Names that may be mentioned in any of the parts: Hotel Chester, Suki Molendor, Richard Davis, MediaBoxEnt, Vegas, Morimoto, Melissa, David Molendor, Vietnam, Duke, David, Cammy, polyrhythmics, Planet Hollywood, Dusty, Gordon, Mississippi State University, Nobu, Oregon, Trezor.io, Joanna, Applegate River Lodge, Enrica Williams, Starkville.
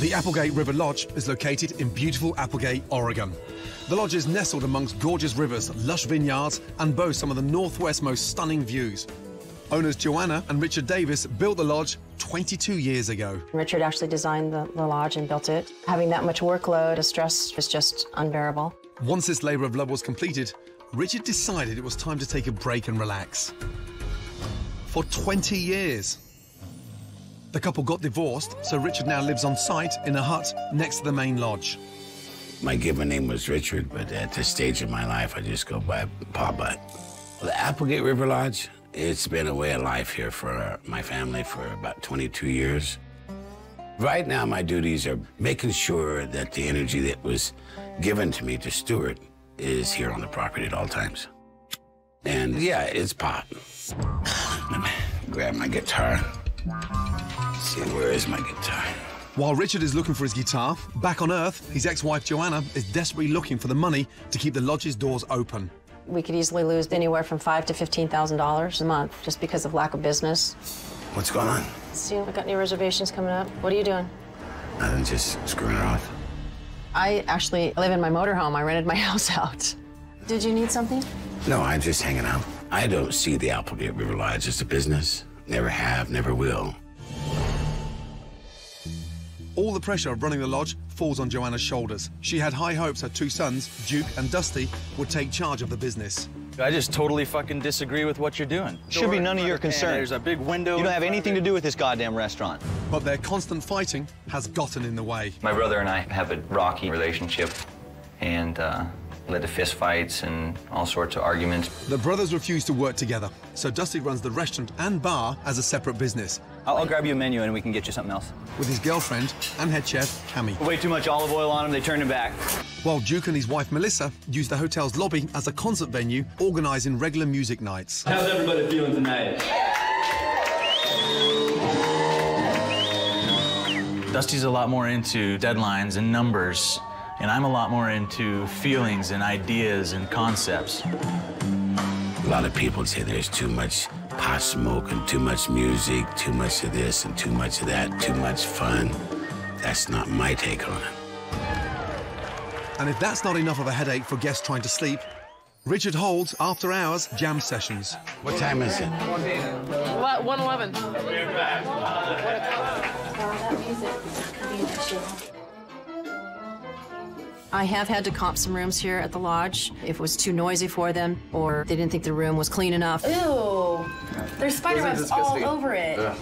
The Applegate River Lodge is located in beautiful Applegate, Oregon. The lodge is nestled amongst gorgeous rivers, lush vineyards, and boasts some of the Northwest's most stunning views. Owners Joanna and Richard Davis built the lodge 22 years ago. Richard actually designed the lodge and built it. Having that much workload, the stress was just unbearable. Once this labor of love was completed, Richard decided it was time to take a break and relax. For 20 years. The couple got divorced, so Richard now lives on site in a hut next to the main lodge. My given name was Richard, but at this stage of my life, I just go by Papa. The Applegate River Lodge, it's been a way of life here for my family for about 22 years. Right now, my duties are making sure that the energy that was given to me to steward is here on the property at all times. And yeah, it's Pop. Let me grab my guitar. Let's see, where is my guitar? While Richard is looking for his guitar, back on Earth, his ex-wife Joanna is desperately looking for the money to keep the lodge's doors open. We could easily lose anywhere from $5,000 to $15,000 a month just because of lack of business. What's going on? See, I got any reservations coming up. What are you doing? I'm just screwing around. I actually live in my motorhome. I rented my house out. Did you need something? No, I'm just hanging out. I don't see the Applegate River Lodge as a business. Never have, never will. All the pressure of running the lodge falls on Joanna's shoulders. She had high hopes her two sons, Duke and Dusty, would take charge of the business. I just totally fucking disagree with what you're doing. Should be none of your concern. There's a big window. You don't have anything to do with this goddamn restaurant. But their constant fighting has gotten in the way. My brother and I have a rocky relationship and led to fist fights and all sorts of arguments. The brothers refuse to work together, so Dusty runs the restaurant and bar as a separate business. I'll grab you a menu and we can get you something else. With his girlfriend and head chef, Cammy. Way too much olive oil on him, they turned him back. While Duke and his wife, Melissa, use the hotel's lobby as a concert venue, organizing regular music nights. How's everybody feeling tonight? Dusty's a lot more into deadlines and numbers, and I'm a lot more into feelings and ideas and concepts. A lot of people say there's too much pot smoke and too much music, too much of this and too much of that, too much fun. That's not my take on it. And if that's not enough of a headache for guests trying to sleep, Richard holds after-hours jam sessions. What time is it? 1:11. We're back. That music. I have had to comp some rooms here at the lodge if it was too noisy for them or they didn't think the room was clean enough. Ew! There's spider webs all over it. Ugh.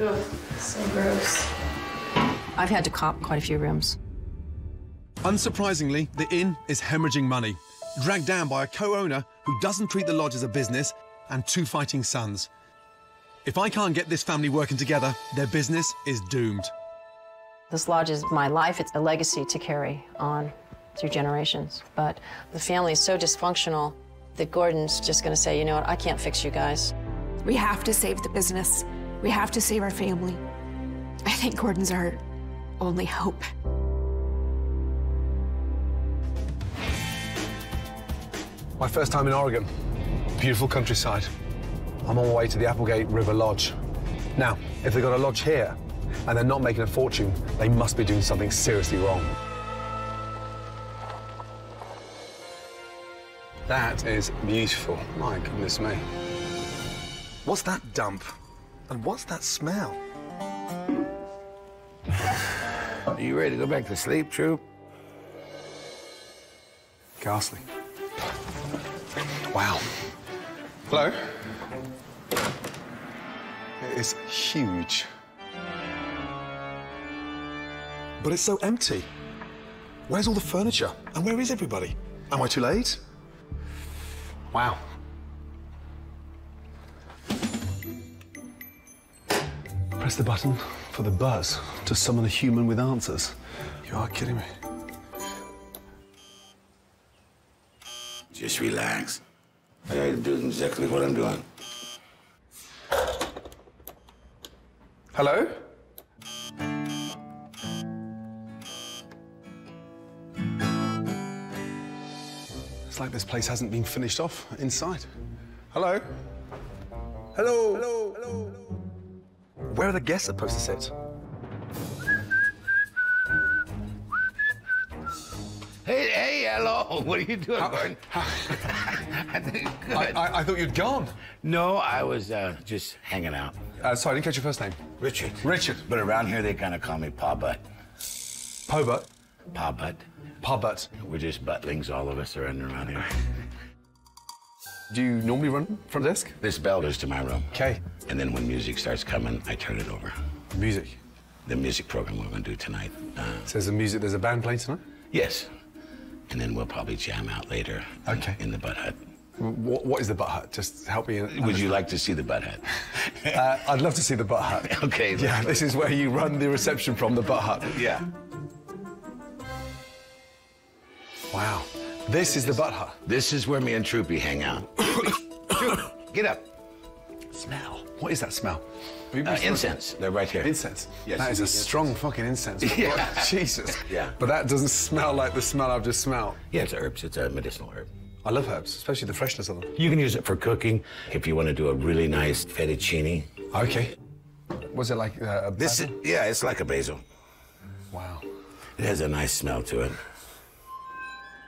Ugh. So gross. I've had to comp quite a few rooms. Unsurprisingly, the inn is hemorrhaging money, dragged down by a co-owner who doesn't treat the lodge as a business and two fighting sons. If I can't get this family working together, their business is doomed. This lodge is my life. It's a legacy to carry on through generations. But the family is so dysfunctional that Gordon's just going to say, you know what, I can't fix you guys. We have to save the business. We have to save our family. I think Gordon's our only hope. My first time in Oregon. Beautiful countryside. I'm on my way to the Applegate River Lodge. Now, if they've got a lodge here, and they're not making a fortune, they must be doing something seriously wrong. That is beautiful. My goodness me. What's that dump? And what's that smell? Are you ready to go back to sleep, Troop? Ghastly. Wow. Hello? It is huge. But it's so empty. Where's all the furniture? And where is everybody? Am I too late? Wow. Press the button for the buzz to summon a human with answers. You are kidding me. Just relax. I gotta do exactly what I'm doing. Hello? It's like this place hasn't been finished off inside. Hello? Hello? Hello? Hello? Where are the guests supposed to sit? Hey, hello. What are you doing, Gordon? I thought you'd gone. No, I was just hanging out. Sorry, I didn't catch your first name. Richard. Richard. But around here, they kind of call me Pa Butt. Po Butt? Pa Butt. Pa Butt. We're just buttlings, all of us are running around here. Do you normally run from the desk? This bell goes to my room. Okay. And then when music starts coming, I turn it over. Music? The music program we're going to do tonight. So there's a band playing tonight? Yes. And then we'll probably jam out later in the Butt Hut. What is the Butt Hut? Just help me. Would you like to see the Butt Hut? I'd love to see the Butt Hut. Okay. Yeah, this is where you run the reception from, the Butt Hut. Yeah. Wow. This is the Butt Hut. This is where me and Troopy hang out. Troop, get up. Smell. What is that smell? Incense. They're right here. Incense? Yes. That is a strong fucking incense. Yeah. Jesus. Yeah. But that doesn't smell like the smell I've just smelled. Yeah, it's herbs. It's a medicinal herb. I love herbs, especially the freshness of them. You can use it for cooking if you want to do a really nice fettuccine. Okay. Was it like a basil? Yeah, it's like a basil. Wow. It has a nice smell to it.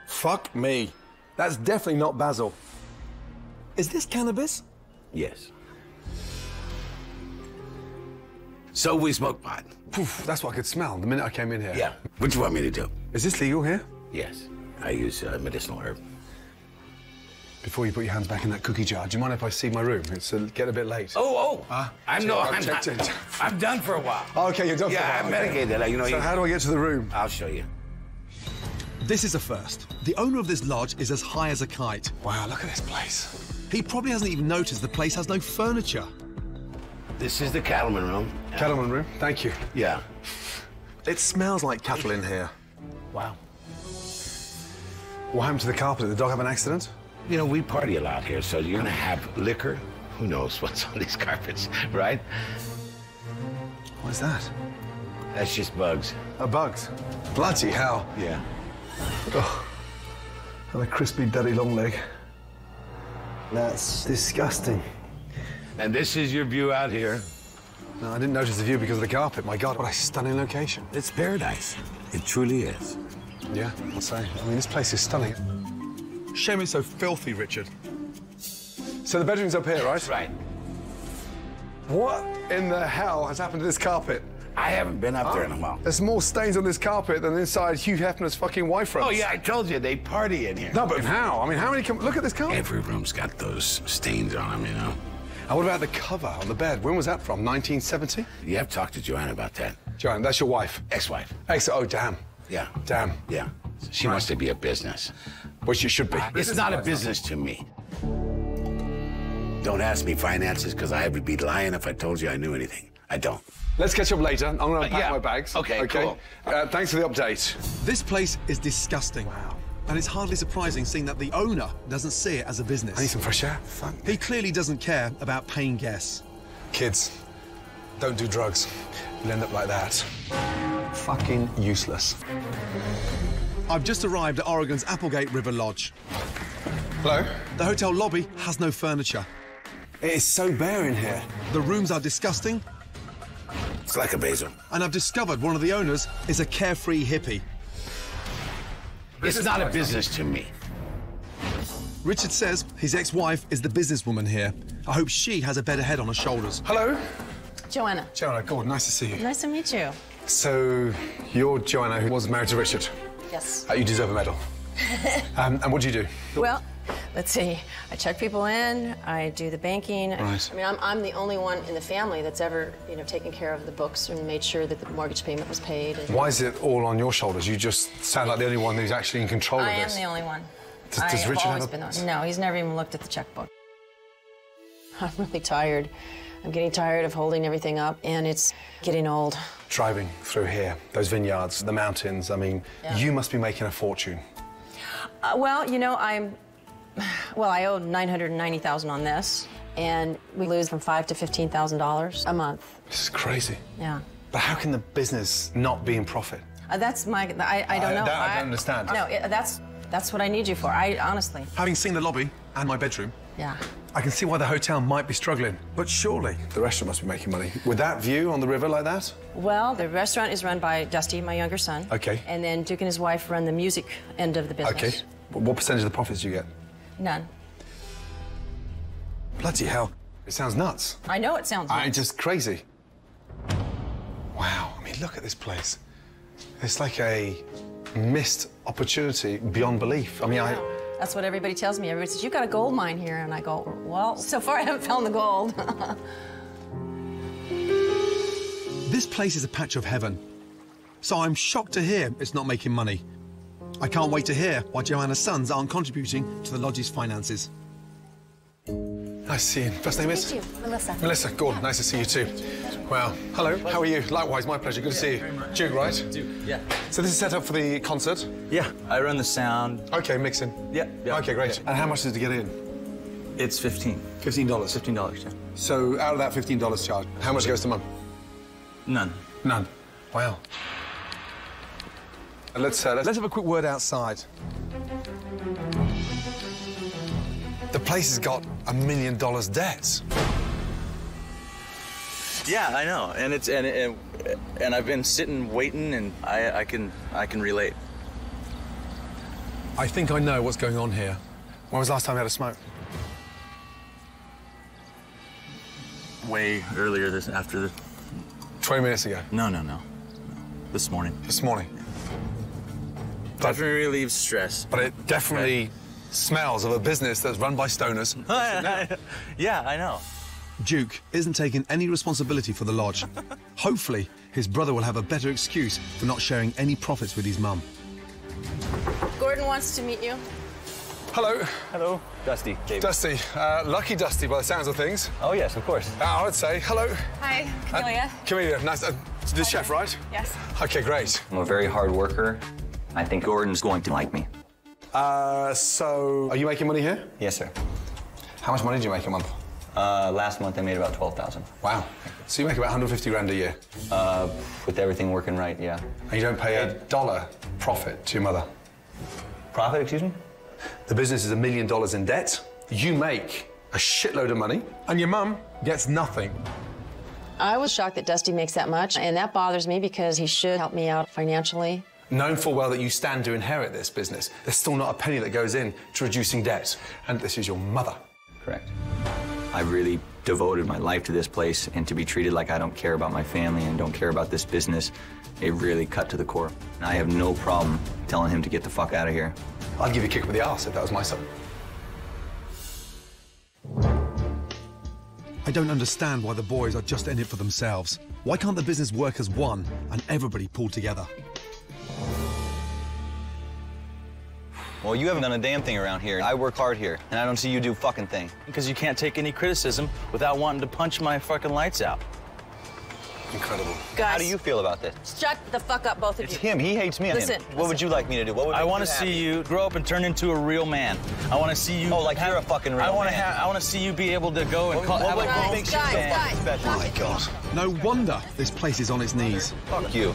Fuck me. That's definitely not basil. Is this cannabis? Yes. So we smoke pot. Poof, that's what I could smell the minute I came in here. Yeah. What do you want me to do? Is this legal here? Yes. I use medicinal herb. Before you put your hands back in that cookie jar, do you mind if I see my room? It's getting a bit late. Oh. I'm done for a while. Oh, okay, you're done for a while. Yeah, I'm medicated. Like, so how do I get to the room? I'll show you. This is a first. The owner of this lodge is as high as a kite. Wow, look at this place. He probably hasn't even noticed the place has no furniture. This is the cattleman room. Cattleman room? Thank you. Yeah. It smells like cattle in here. Wow. What happened to the carpet? Did the dog have an accident? You know, we party a lot here, so you're going to have liquor. Who knows what's on these carpets, right? What is that? That's just bugs. Oh, bugs? Bloody hell. Yeah. Oh, and a crispy, dirty long leg. That's disgusting. And this is your view out here. No, I didn't notice the view because of the carpet. My God, what a stunning location. It's paradise. It truly is. Yeah, I'll say. I mean, this place is stunning. Shame it's so filthy, Richard. So the bedroom's up here, right? That's right. What in the hell has happened to this carpet? I haven't been up there in a while. There's more stains on this carpet than inside Hugh Hefner's fucking wife runs. Oh, yeah, I told you, they party in here. No, but how? I mean, how many look at this carpet. Every room's got those stains on them, you know. And what about the cover on the bed? When was that from, 1970? You have talked to Joanna about that. Joanna, that's your wife? Ex-wife. Oh, damn. Yeah. Damn. Yeah. She wants to be a business. Which it should be. It's not a business to me. Don't ask me finances, because I would be lying if I told you I knew anything. I don't. Let's catch up later. I'm going to unpack my bags. Okay, cool. Thanks for the update. This place is disgusting. Wow. And it's hardly surprising seeing that the owner doesn't see it as a business. I need some fresh air. Fuck. He clearly doesn't care about paying guests. Kids, don't do drugs. You'll end up like that. Fucking useless. I've just arrived at Oregon's Applegate River Lodge. Hello? The hotel lobby has no furniture. It is so bare in here. The rooms are disgusting. It's like a basil. And I've discovered one of the owners is a carefree hippie. It's not a business to me. Richard says his ex-wife is the businesswoman here. I hope she has a better head on her shoulders. Hello. Joanna. Joanna, Gordon, nice to see you. Nice to meet you. So, you're Joanna, who was married to Richard? Yes. You deserve a medal. And what do you do? Well, let's see. I check people in. I do the banking. Right. I mean, I'm the only one in the family that's ever, you know, taken care of the books and made sure that the mortgage payment was paid. And... Why is it all on your shoulders? You just sound like the only one who's actually in control of this. I am the only one. Does Richard have been the one. No, he's never even looked at the checkbook. I'm really tired. I'm getting tired of holding everything up, and it's getting old. Driving through here, those vineyards, the mountains, I mean, you must be making a fortune. Well, you know, I owe $990,000 on this, and we lose from $5,000 to $15,000 a month. This is crazy. Yeah. But how can the business not be in profit? That's my... I don't know. I don't understand. No, that's what I need you for, honestly. Having seen the lobby and my bedroom, Yeah. I can see why the hotel might be struggling, but surely the restaurant must be making money. With that view on the river like that? Well, the restaurant is run by Dusty, my younger son. Okay. And then Duke and his wife run the music end of the business. Okay. What percentage of the profits do you get? None. Bloody hell. It sounds nuts. I know it sounds nuts. It's just crazy. Wow. I mean, look at this place. It's like a missed opportunity beyond belief. I mean, yeah. That's what everybody tells me. Everybody says, you've got a gold mine here. And I go, well, so far I haven't found the gold. This place is a patch of heaven. So I'm shocked to hear it's not making money. I can't wait to hear why Joanna's sons aren't contributing to the lodge's finances. Nice to see you. First name is? Thank you. Melissa. Melissa, Gordon, nice to see you too. Well, hello, how are you? Likewise, my pleasure, good to see you. Duke, right? Duke, yeah. So this is set up for the concert? Yeah, I run the sound. Okay, mixing. Yeah. Okay, great. And how much is it to get in? It's $15. $15? $15, yeah. So out of that $15 charge, how much goes to Mum? None. None? Wow. Let's have a quick word outside. The place has got $1 million debt. Yeah, I know, and it's and I've been sitting waiting, and I can relate. I think I know what's going on here. When was the last time you had a smoke? Way earlier this after the. 20 minutes ago. No. This morning. This morning. But definitely relieves stress. But it definitely. Right. Smells of a business that's run by stoners. Yeah, I know. Duke isn't taking any responsibility for the lodge. Hopefully, his brother will have a better excuse for not sharing any profits with his mum. Gordon wants to meet you. Hello. Hello. Dusty, David. Dusty. Lucky Dusty by the sounds of things. Oh, yes, of course. I would say. Hello. Hi, Camellia. Camellia, nice. The chef, right? Yes. OK, great. I'm a very hard worker. I think Gordon's going to like me. So, are you making money here? Yes, sir. How much money do you make a month? Last month I made about 12,000. Wow. So you make about 150 grand a year? With everything working right, yeah. And you don't pay $1 profit to your mother? Profit, excuse me? The business is $1 million in debt. You make a shitload of money, and your mum gets nothing. I was shocked that Dusty makes that much, and that bothers me because he should help me out financially. Known full well that you stand to inherit this business, there's still not a penny that goes in to reducing debt. And this is your mother. Correct. I really devoted my life to this place, and to be treated like I don't care about my family and don't care about this business, it really cut to the core. And I have no problem telling him to get the fuck out of here. I'd give you a kick with the ass if that was my son. I don't understand why the boys are just in it for themselves. Why can't the business work as one and everybody pull together? Well, you haven't done a damn thing around here. I work hard here, and I don't see you do fucking thing. Because you can't take any criticism without wanting to punch my fucking lights out. Incredible. Guys, how do you feel about this? Shut the fuck up, both of you. It's him. He hates me. Listen. What would you like me to do? What would I want to see you grow up and turn into a real man. I want to see you. Oh, like you're a fucking real man. I want to see you be able to go and call. Guys. My God. No wonder this place is on its knees. Fuck you.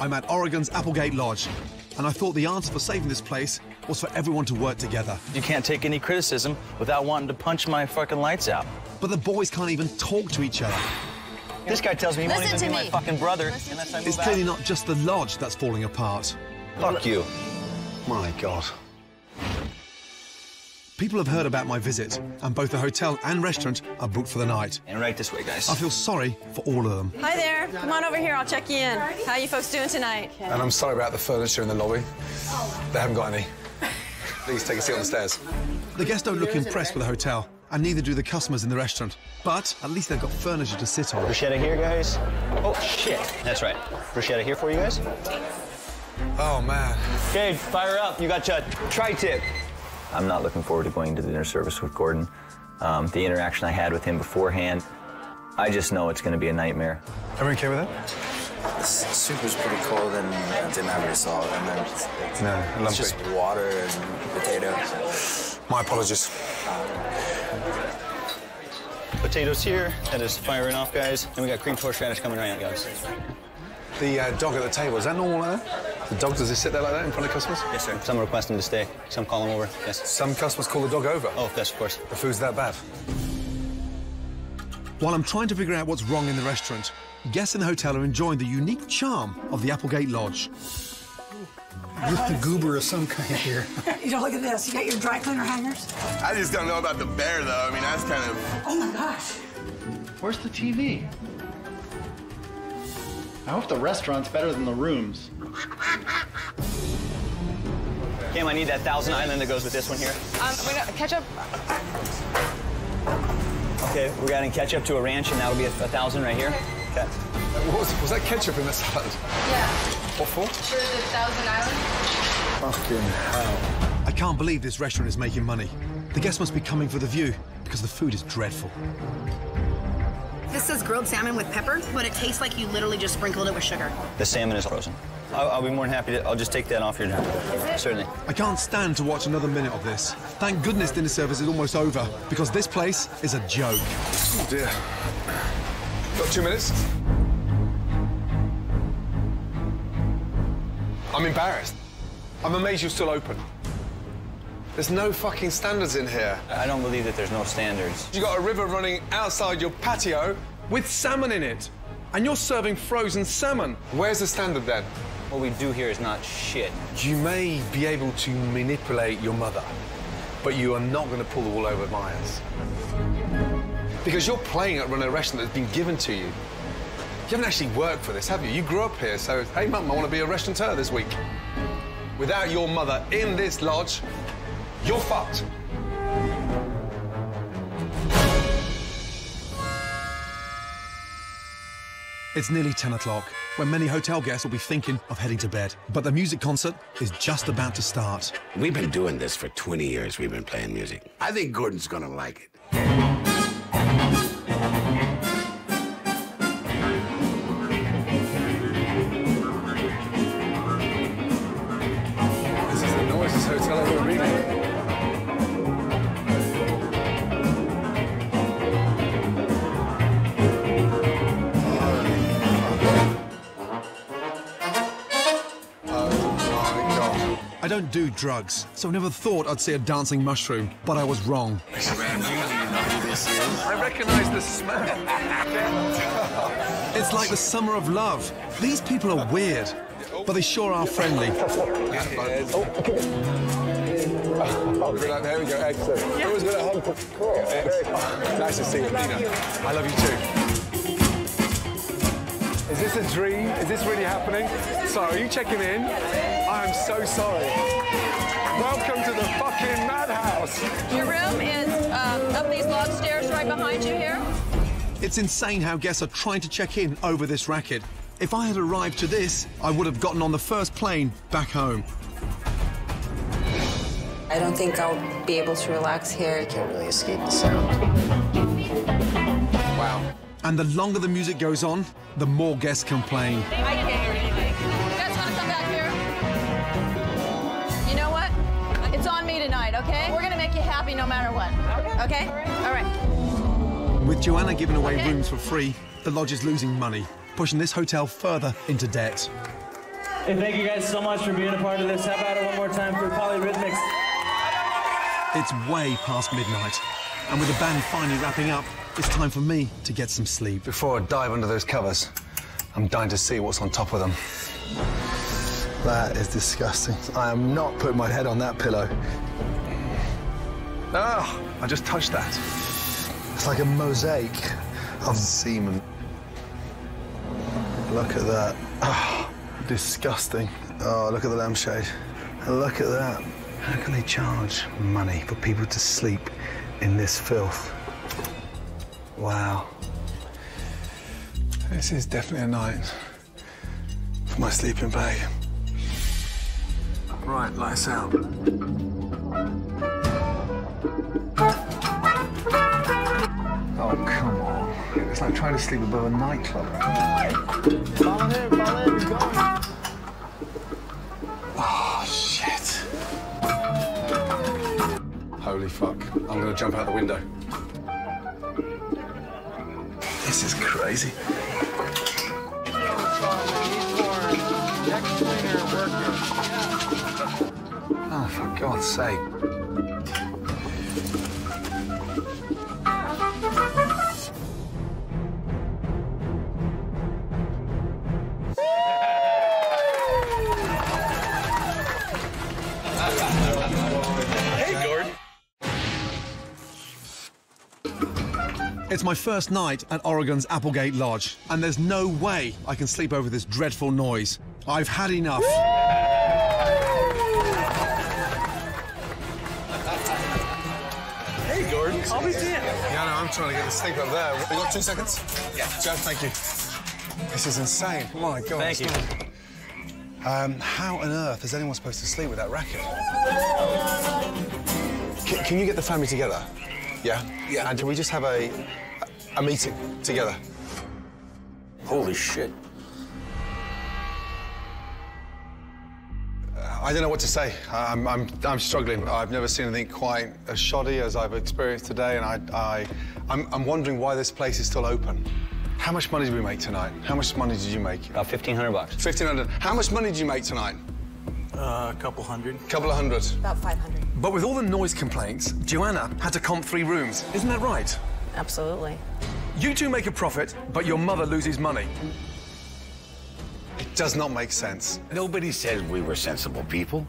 I'm at Oregon's Applegate Lodge, and I thought the answer for saving this place was for everyone to work together. You can't take any criticism without wanting to punch my fucking lights out. But the boys can't even talk to each other. This guy tells me he won't even be my fucking brother unless I move out. It's clearly not just the lodge that's falling apart. Fuck you. My God. People have heard about my visit, and both the hotel and restaurant are booked for the night. And right this way, guys. I feel sorry for all of them. Hi there. Come on over here. I'll check you in. How are you folks doing tonight? And I'm sorry about the furniture in the lobby. They haven't got any. Please take a seat on the stairs. The guests don't look impressed with the hotel, and neither do the customers in the restaurant. But at least they've got furniture to sit on. Bruschetta here, guys. Oh, shit. That's right. Bruschetta here for you guys. Oh, man. Okay, fire up. You got your tri-tip. I'm not looking forward to going to the dinner service with Gordon. The interaction I had with him beforehand, I just know it's going to be a nightmare. Are we okay with that? The soup was pretty cold and didn't have any salt. And then it's just water and potatoes. My apologies. Potatoes here. That is firing off, guys. And we got cream horseradish coming right out, guys. The dog at the table, is that normal? The dogs, does they sit there like that in front of customers? Yes, sir. Some request them to stay. Some call them over, yes. Some customers call the dog over? Oh, yes, of course. The food's that bad? While I'm trying to figure out what's wrong in the restaurant, guests in the hotel are enjoying the unique charm of the Applegate Lodge. With the goober of some kind here. You know, look at this. You got your dry cleaner hangers? I just don't know about the bear, though. I mean, that's kind of... Oh, my gosh. Where's the TV? I hope the restaurant's better than the rooms. Cam, I need that Thousand Island that goes with this one here. Ketchup. Okay, we're adding ketchup to a ranch, and that'll be a Thousand right here. Okay. Was that ketchup in the salad? Yeah. What for? For the Thousand Island. Fucking hell. I can't believe this restaurant is making money. The guests must be coming for the view, because the food is dreadful. This is grilled salmon with pepper, but it tastes like you literally just sprinkled it with sugar. The salmon is frozen. I'll be more than happy to... I'll just take that off your dinner. Is it? Certainly. I can't stand to watch another minute of this. Thank goodness dinner service is almost over, because this place is a joke. Oh, dear. Got 2 minutes? I'm embarrassed. I'm amazed you're still open. There's no fucking standards in here. I don't believe that there's no standards. You got a river running outside your patio with salmon in it, and you're serving frozen salmon. Where's the standard then? What we do here is not shit. You may be able to manipulate your mother, but you are not going to pull the wool over my ass. Because you're playing at running a restaurant that's been given to you. You haven't actually worked for this, have you? You grew up here, so, hey, Mum, I want to be a restaurateur this week. Without your mother in this lodge, you're fucked. It's nearly 10 o'clock, when many hotel guests will be thinking of heading to bed. But the music concert is just about to start. We've been doing this for 20 years. We've been playing music. I think Gordon's going to like it. I don't do drugs, so I never thought I'd see a dancing mushroom, but I was wrong. I recognize the smell. It's like the summer of love. These people are weird, but they sure are friendly. There we go, excellent. Always good at home. Cool. Nice to see you, Nina. I love you too. Is this a dream? Is this really happening? Sorry, are you checking in? I am so sorry. Welcome to the fucking madhouse. Your room is up these log stairs right behind you here. It's insane how guests are trying to check in over this racket. If I had arrived to this, I would have gotten on the first plane back home. I don't think I'll be able to relax here. I can't really escape the sound. Wow. And the longer the music goes on, the more guests complain. I can't hear anything. You guys want to come back here? You know what? It's on me tonight, okay? We're going to make you happy no matter what. Okay? All right. With Joanna giving away rooms for free, the lodge is losing money, pushing this hotel further into debt. Hey, thank you guys so much for being a part of this. How about it one more time for polyrhythmics? It's way past midnight, and with the band finally wrapping up, it's time for me to get some sleep. Before I dive under those covers, I'm dying to see what's on top of them. That is disgusting. I am not putting my head on that pillow. Oh, I just touched that. It's like a mosaic of semen. Look at that. Oh, disgusting. Oh, look at the lampshade. Look at that. How can they charge money for people to sleep in this filth? Wow. This is definitely a night for my sleeping bag. Right, lights out. Oh, come on. It's like trying to sleep above a nightclub. Follow him, go. Oh, shit. Holy fuck. I'm going to jump out the window. This is crazy. Check cleaner working. Oh, for God's sake. It's my first night at Oregon's Applegate Lodge, and there's no way I can sleep over this dreadful noise. I've had enough. Hey, Gordon. I'll be seeing you. Yeah, no, I'm trying to get to sleep up there. We got 2 seconds? Yeah. Jeff, thank you. This is insane. My God. Thank you. How on earth is anyone supposed to sleep with that racket? Can you get the family together? Yeah? Yeah. And can we just have a meeting together? Holy shit. I don't know what to say. I'm struggling. I've never seen anything quite as shoddy as I've experienced today, and I'm wondering why this place is still open. How much money did we make tonight? How much money did you make? About $1,500. $1,500. How much money did you make tonight? A couple hundred. Couple of hundred. About 500. But with all the noise complaints, Joanna had to comp 3 rooms. Isn't that right? Absolutely. You two make a profit, but your mother loses money. It does not make sense. Nobody said we were sensible people.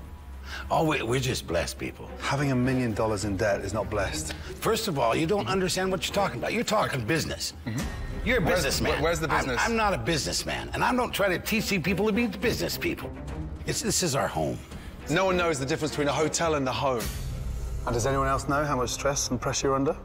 Oh, we're just blessed people. Having $1 million in debt is not blessed. First of all, you don't understand what you're talking about. You're talking business. Mm-hmm. You're a businessman. Where's the business? I'm not a businessman, and I don't try to teach people to be business people. This is our home. No one knows the difference between a hotel and a home. And does anyone else know how much stress and pressure you're under?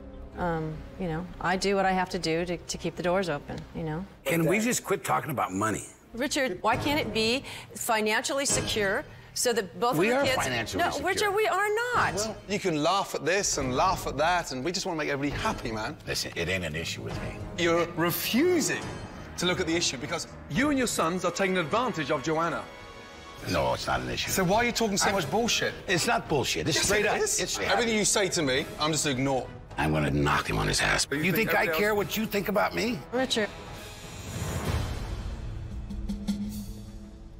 You know, I do what I have to do to keep the doors open, you know? Can we just quit talking about money? Richard, why can't it be financially secure so that both of the kids... We are financially secure. No, Richard, we are not. Well, you can laugh at this and laugh at that, and we just want to make everybody happy, man. Listen, it ain't an issue with me. You're refusing to look at the issue because you and your sons are taking advantage of Joanna. No, it's not an issue. So why are you talking so much bullshit? It's not bullshit. It's straight up. Everything you say to me, I'm just ignore. I'm going to knock him on his ass. You think I care what you think about me? Richard.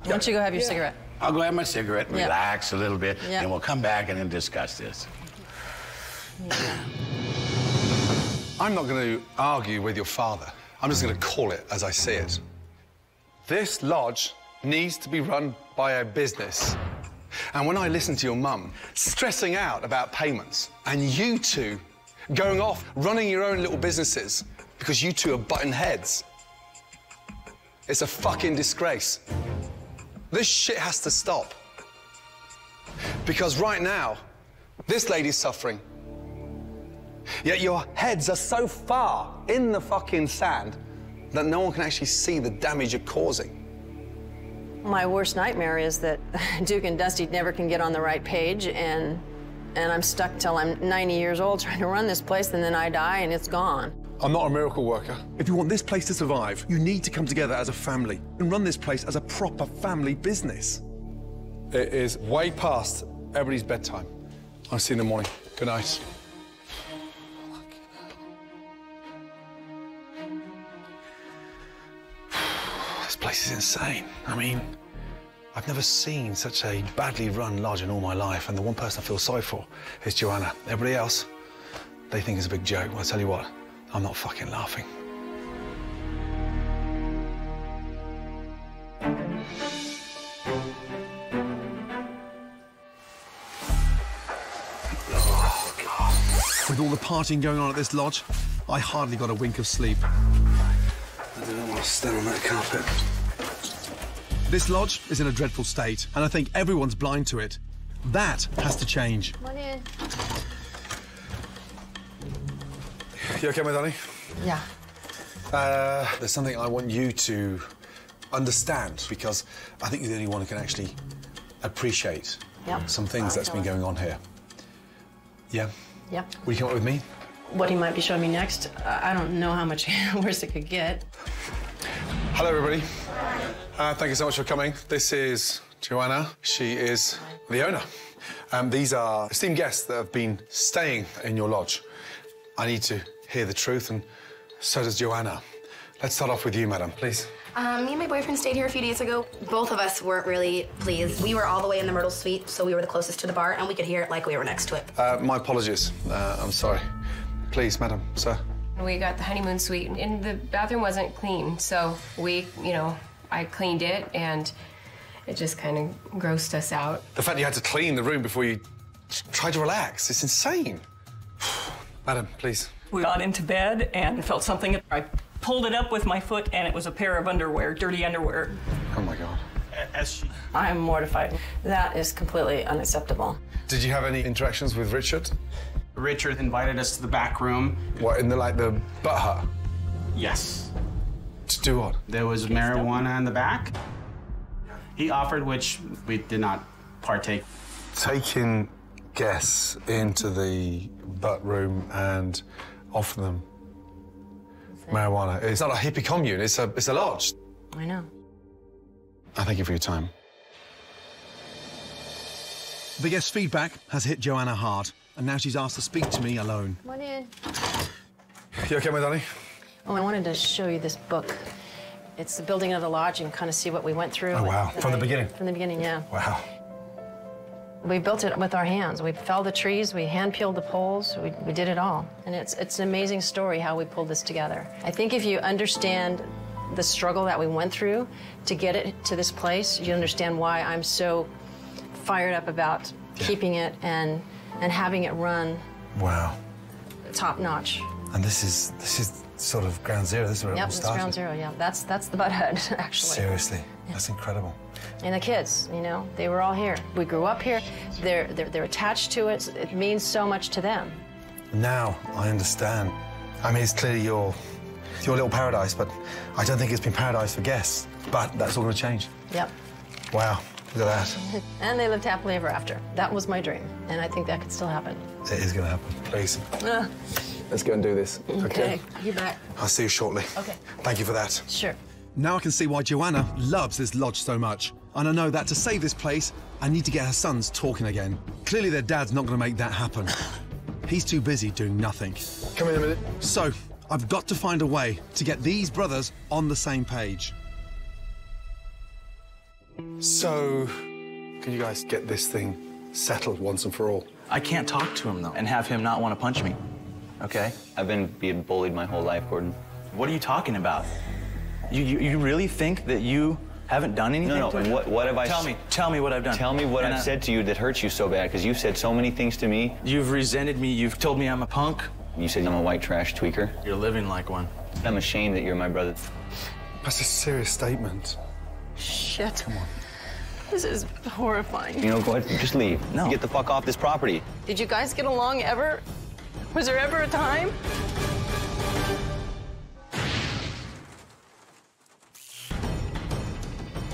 Why don't you go have your cigarette? I'll go have my cigarette, relax a little bit, and we'll come back and then discuss this. I'm not going to argue with your father. I'm just going to call it as I see it. This lodge needs to be run by a business. And when I listen to your mum stressing out about payments and you two going off running your own little businesses because you two are butting heads, it's a fucking disgrace. This shit has to stop. Because right now, this lady's suffering. Yet your heads are so far in the fucking sand that no one can actually see the damage you're causing. My worst nightmare is that Duke and Dusty never can get on the right page, and I'm stuck till I'm 90 years old trying to run this place, and then I die and it's gone. I'm not a miracle worker. If you want this place to survive, you need to come together as a family and run this place as a proper family business. It is way past everybody's bedtime. I'll see you in the morning. Good night. This place is insane. I mean, I've never seen such a badly run lodge in all my life, and the one person I feel sorry for is Joanna. Everybody else, they think it's a big joke. Well, I tell you what, I'm not fucking laughing. Oh, God. With all the partying going on at this lodge, I hardly got a wink of sleep. I don't want to stand on that carpet. This lodge is in a dreadful state, and I think everyone's blind to it. That has to change. Come on in. You okay, my darling? Yeah. There's something I want you to understand, because I think you're the only one who can actually appreciate some things that's been going on here. Yeah? Yeah. Will you come up with me? What he might be showing me next, I don't know how much worse it could get. Hello, everybody. Thank you so much for coming. This is Joanna. She is the owner. These are esteemed guests that have been staying in your lodge. I need to hear the truth, and so does Joanna. Let's start off with you, madam, please. Me and my boyfriend stayed here a few days ago. Both of us weren't really pleased. We were all the way in the Myrtle suite, so we were the closest to the bar, and we could hear it like we were next to it. My apologies. I'm sorry. Please, madam, sir. We got the honeymoon suite, and the bathroom wasn't clean, so we, you know, I cleaned it, and it just kind of grossed us out. The fact you had to clean the room before you tried to relax, it's insane. Madam, please. We got into bed and felt something. I pulled it up with my foot, and it was a pair of underwear, dirty underwear. Oh, my God. I'm mortified. That is completely unacceptable. Did you have any interactions with Richard? Richard invited us to the back room. What, in the, like, the butt hut? Yes. To do what? There was marijuana in the back. He offered, which we did not partake. Taking guests into the butt room and offering them marijuana. It's not a hippie commune, it's a lodge. I know. I thank you for your time. The guest feedback has hit Joanna hard, and now she's asked to speak to me alone. Come on in. You okay, my darling? Oh, I wanted to show you this book. It's the building of the lodge and kind of see what we went through. Oh, wow. From the beginning? From the beginning, yeah. Wow. We built it with our hands. We felled the trees, we hand-peeled the poles, we did it all. And it's an amazing story how we pulled this together. I think if you understand the struggle that we went through to get it to this place, you understand why I'm so fired up about keeping it and having it run. Wow. Top-notch. And this is sort of ground zero. This is where it all started. Yep, it's ground zero, yeah. That's the butt hood, actually. Seriously, that's incredible. And the kids, you know, they were all here. We grew up here. They're attached to it. It means so much to them. Now I understand. I mean, it's clearly your little paradise, but I don't think it's been paradise for guests. But that's all going to change. Yep. Wow. Look at that. And they lived happily ever after. That was my dream, and I think that could still happen. It is going to happen. Please. Let's go and do this. Okay. You back. I'll see you shortly. Okay. Thank you for that. Sure. Now I can see why Joanna loves this lodge so much. And I know that to save this place, I need to get her sons talking again. Clearly their dad's not going to make that happen. He's too busy doing nothing. Come in a minute. So, I've got to find a way to get these brothers on the same page. So, can you guys get this thing settled once and for all? I can't talk to him, though, and have him not want to punch me, okay? I've been being bullied my whole life, Gordon. What are you talking about? You really think that you haven't done anything? No. What have I... Tell me what I've done. Tell me what I've said to you that hurts you so bad, because you've said so many things to me. You've resented me. You've told me I'm a punk. You said I'm a white trash tweaker. You're living like one. I'm ashamed that you're my brother. That's a serious statement. Shit. Come on. This is horrifying. You know, go ahead. Just leave. No. Get the fuck off this property. Did you guys get along ever? Was there ever a time?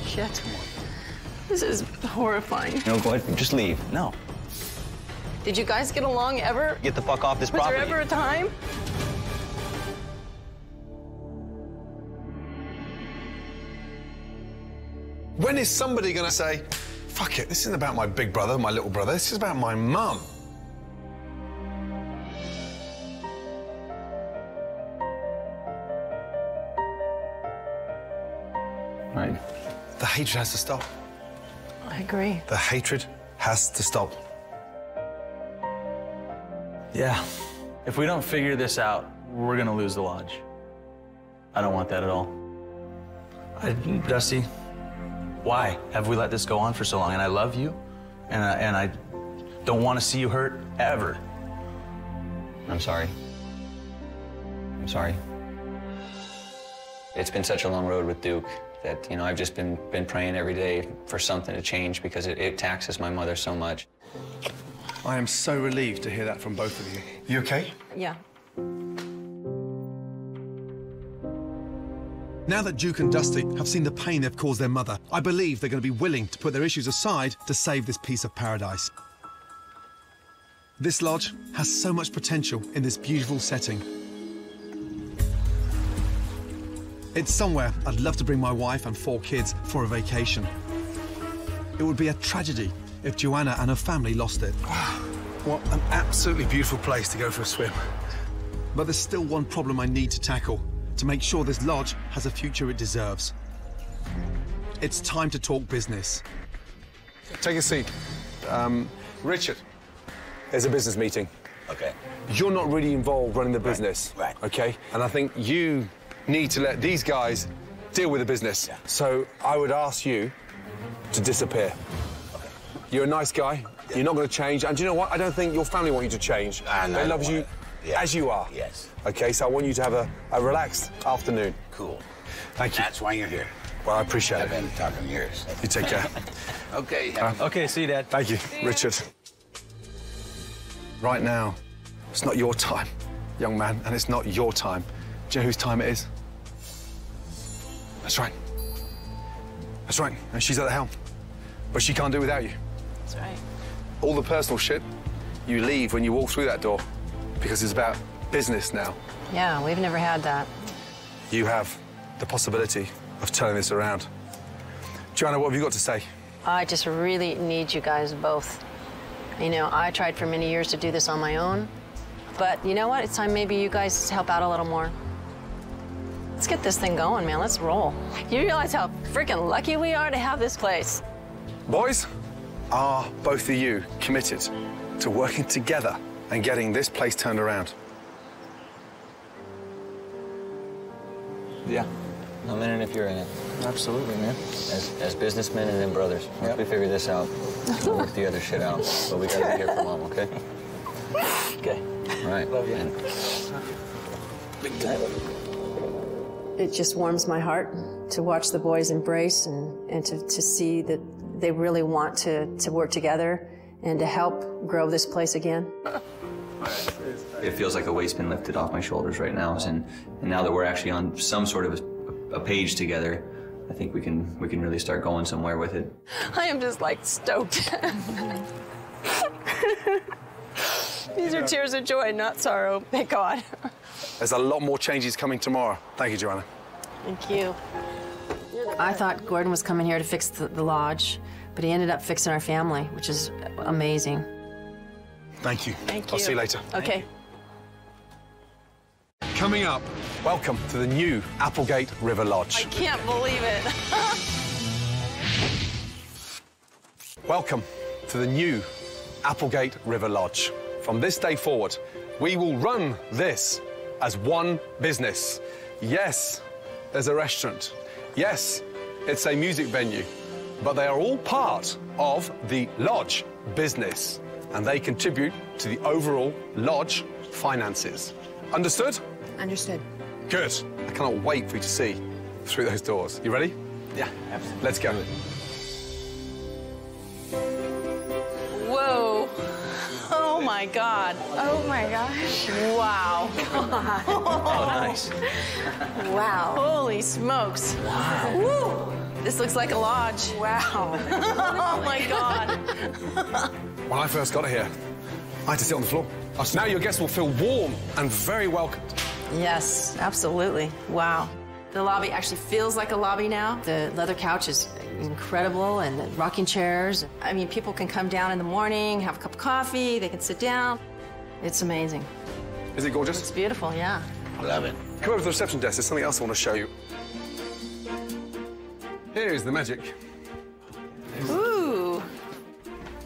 Shit. This is horrifying. No, go ahead. Just leave. No. Did you guys get along ever? Get the fuck off this property. Was there ever a time? When is somebody going to say, fuck it, this isn't about my big brother, my little brother, this is about my mum? Right. The hatred has to stop. I agree. The hatred has to stop. Yeah. If we don't figure this out, we're going to lose the lodge. I don't want that at all. Dusty, why have we let this go on for so long? And I love you, and I don't want to see you hurt ever. I'm sorry. I'm sorry. It's been such a long road with Duke that, you know, I've just been praying every day for something to change because it taxes my mother so much. I am so relieved to hear that from both of you. You okay? Yeah. Now that Duke and Dusty have seen the pain they've caused their mother, I believe they're going to be willing to put their issues aside to save this piece of paradise. This lodge has so much potential in this beautiful setting. It's somewhere I'd love to bring my wife and 4 kids for a vacation. It would be a tragedy if Joanna and her family lost it. What an absolutely beautiful place to go for a swim. But there's still one problem I need to tackle. to make sure this lodge has a future it deserves. It's time to talk business. Take a seat. Richard, there's a business meeting. Okay. You're not really involved running the business. Right. Okay? And I think you need to let these guys deal with the business. Yeah. So I would ask you to disappear. Okay. You're a nice guy. Yeah. You're not going to change. And do you know what? I don't think your family want you to change. They love you as you are. Yes. Okay, so I want you to have a relaxed afternoon. Cool. Thank you. That's why you're here. Well, I appreciate it. I've been talking years. You take care. Okay. Okay, see you, Dad. Thank you, Richard. Right now, it's not your time, young man, and it's not your time. Do you know whose time it is? That's right. That's right, and she's at the helm. But she can't do it without you. That's right. All the personal shit, you leave when you walk through that door, because it's about business now. Yeah, we've never had that. You have the possibility of turning this around. Joanna, what have you got to say? I just really need you guys both. You know, I tried for many years to do this on my own, but you know what? It's time maybe you guys help out a little more. Let's get this thing going, man. Let's roll. You realize how freaking lucky we are to have this place. Boys, are both of you committed to working together and getting this place turned around? Yeah. I'm in it if you're in it. Absolutely, man. As businessmen and then brothers. Once we figure this out, we'll work the other shit out. But we gotta be here for Mom, okay? Okay. All right. Love you. Big time. It just warms my heart to watch the boys embrace and to see that they really want to work together and to help grow this place again. It feels like the weight's been lifted off my shoulders right now, and now that we're actually on some sort of a page together, I think we can really start going somewhere with it. I am just like stoked. These are tears of joy, not sorrow. Thank God. There's a lot more changes coming tomorrow. Thank you, Joanna. Thank you. I thought Gordon was coming here to fix the lodge, but he ended up fixing our family, which is amazing. Thank you. Thank you. I'll see you later. Okay. Coming up, welcome to the new Applegate River Lodge. I can't believe it. Welcome to the new Applegate River Lodge. From this day forward, we will run this as one business. Yes, there's a restaurant. Yes, it's a music venue. But they are all part of the lodge business, and they contribute to the overall lodge finances. Understood? Understood. Good. I cannot wait for you to see through those doors. You ready? Yeah. Absolutely. Let's go. Whoa. Oh, my God. Oh, my gosh. Wow. God. Oh, nice. Wow. Holy smokes. Wow. Woo. This looks like a lodge. Wow. Oh, my God. When I first got here, I had to sit on the floor. Now your guests will feel warm and very welcomed. Yes, absolutely. Wow. The lobby actually feels like a lobby now. The leather couch is incredible, and the rocking chairs. I mean, people can come down in the morning, have a cup of coffee, they can sit down. It's amazing. Is it gorgeous? It's beautiful, yeah. I love it. Come over to the reception desk. There's something else I want to show you. Here's the magic. Ooh.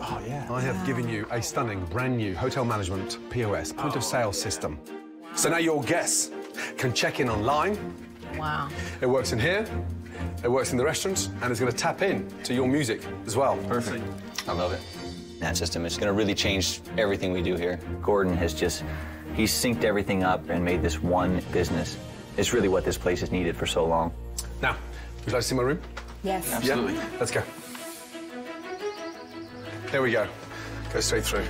Oh, yeah. I have given you a stunning, brand new hotel management POS, point of sale system. So now your guests can check in online. Wow. It works in here, it works in the restaurants, and it's going to tap in to your music as well. Perfect. I love it. That system is going to really change everything we do here. Gordon has just, he's synced everything up and made this one business. It's really what this place has needed for so long. Now, would you like to see my room? Yes. Absolutely. Yeah? Let's go. There we go. Go straight through.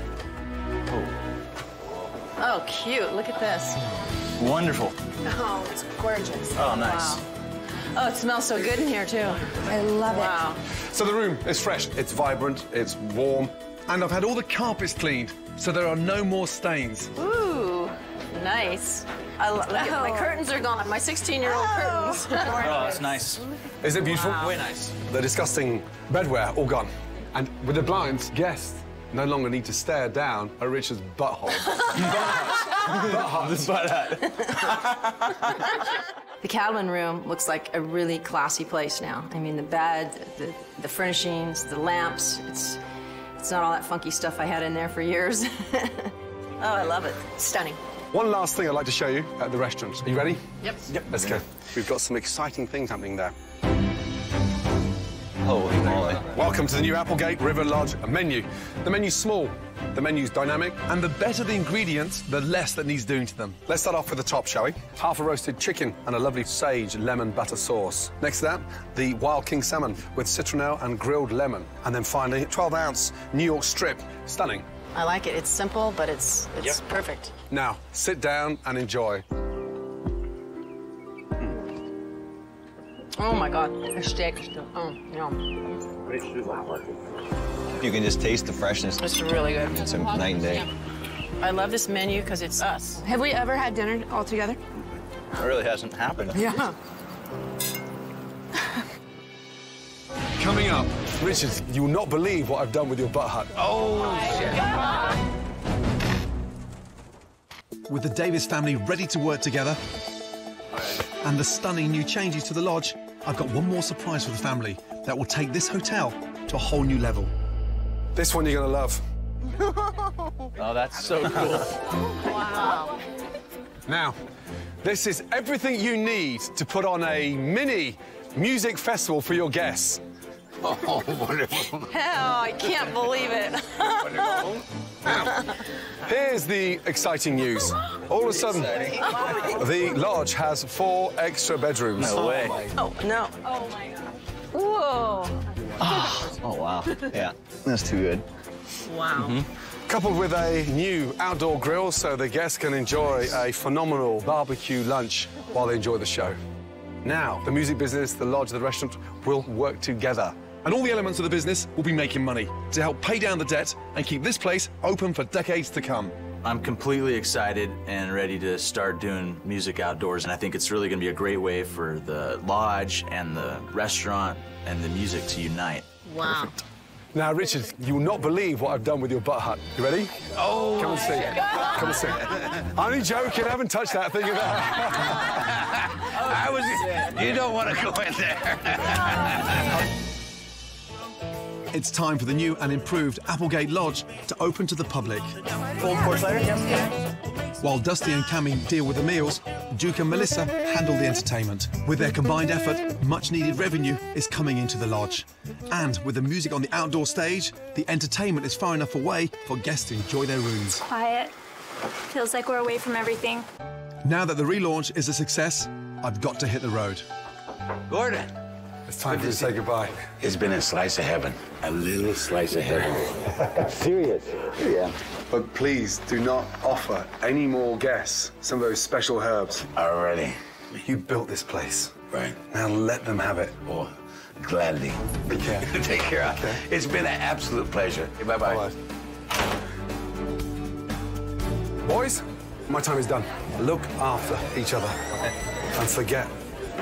Oh, cute. Look at this. Wonderful. Oh, it's gorgeous. Oh, nice. Wow. Oh, it smells so good in here, too. I love it. Wow. So the room is fresh. It's vibrant. It's warm. And I've had all the carpets cleaned, so there are no more stains. Ooh, nice. My curtains are gone. My 16-year-old curtains. Oh, it's nice. Is it beautiful? Wow. Way nice. The disgusting bedware, all gone. And with the blinds, guests no longer need to stare down at Richard's butthole. Butthole. Butthole. This butt hat. The Cadwin room looks like a really classy place now. I mean, the bed, the furnishings, the lamps, it's not all that funky stuff I had in there for years. Oh, I love it. Stunning. One last thing I'd like to show you at the restaurant. Are you ready? Yep. Yep, let's go. We've got some exciting things happening there. Holy moly. Welcome to the new Applegate River Lodge menu. The menu's small, the menu's dynamic, and the better the ingredients, the less that needs doing to them. Let's start off with the top, shall we? Half a roasted chicken and a lovely sage lemon butter sauce. Next to that, the wild king salmon with citronelle and grilled lemon. And then finally, 12-ounce New York strip. Stunning. I like it. It's simple, but it's perfect. Now, sit down and enjoy. Oh, my God. The steak is still... Oh, yum. You can just taste the freshness. It's really good. It's a night and day. I love this menu because it's us. Have we ever had dinner all together? It really hasn't happened. Yeah. Coming up, Richard, you will not believe what I've done with your butt hut. Oh, shit. God. With the Davis family ready to work together, and the stunning new changes to the lodge, I've got one more surprise for the family that will take this hotel to a whole new level. This one you're gonna love. Oh, that's so cool. Wow. Now, this is everything you need to put on a mini music festival for your guests. Oh, wonderful. Hell, I can't believe it. Now, here's the exciting news. All of a sudden, the lodge has 4 extra bedrooms. No way. Oh, no. Oh, my God. Whoa. Oh, wow. Yeah, that's too good. Wow. Mm-hmm. Coupled with a new outdoor grill so the guests can enjoy a phenomenal barbecue lunch while they enjoy the show. Now, the music business, the lodge, the restaurant will work together. And all the elements of the business will be making money to help pay down the debt and keep this place open for decades to come. I'm completely excited and ready to start doing music outdoors, and I think it's really going to be a great way for the lodge and the restaurant and the music to unite. Wow. Perfect. Now, Richard, you will not believe what I've done with your butt hut. You ready? Oh, come and see. Come and see. I'm only joking. I haven't touched that thing. I was. You don't want to go in there. It's time for the new and improved Applegate Lodge to open to the public. While Dusty and Cammy deal with the meals, Duke and Melissa handle the entertainment. With their combined effort, much-needed revenue is coming into the lodge. And with the music on the outdoor stage, the entertainment is far enough away for guests to enjoy their rooms. It's quiet. Feels like we're away from everything. Now that the relaunch is a success, I've got to hit the road. Gordon! It's time for you to say goodbye. It's been a slice of heaven. A little slice of heaven. Serious? Yeah. But please do not offer any more guests some of those special herbs. Alrighty. You built this place. Right. Now let them have it. Oh, gladly. Take care. Take care. Okay. It's been an absolute pleasure. Bye-bye. Bye-bye. Boys, my time is done. Look after each other and forget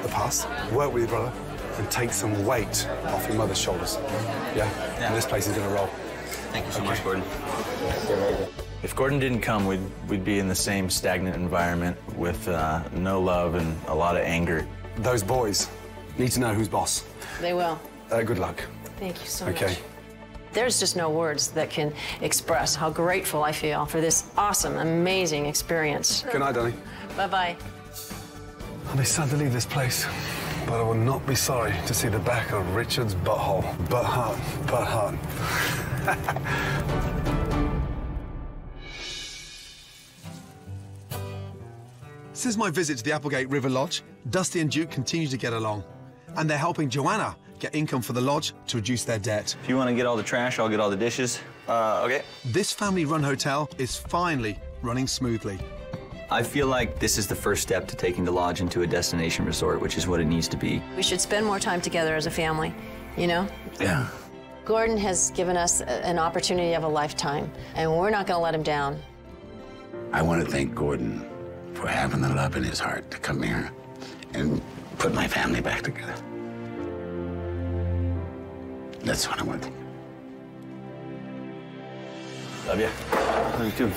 the past. Work with your brother. And take some weight off your mother's shoulders. Yeah? And this place is gonna roll. Thank you so much, Gordon. If Gordon didn't come, we'd be in the same stagnant environment with no love and a lot of anger. Those boys need to know who's boss. They will. Good luck. Thank you so much. Okay. There's just no words that can express how grateful I feel for this awesome, amazing experience. Good night, darling. Bye-bye. I'll be sad to leave this place. But I will not be sorry to see the back of Richard's butthole. Butt hut, butt hut. Since my visit to the Applegate River Lodge, Dusty and Duke continue to get along. And they're helping Joanna get income for the lodge to reduce their debt. If you want to get all the trash, I'll get all the dishes. Okay. This family-run hotel is finally running smoothly. I feel like this is the first step to taking the lodge into a destination resort, which is what it needs to be. We should spend more time together as a family, you know? Yeah. Gordon has given us an opportunity of a lifetime, and we're not going to let him down. I want to thank Gordon for having the love in his heart to come here and put my family back together. That's what I want. Love you. Love you, too.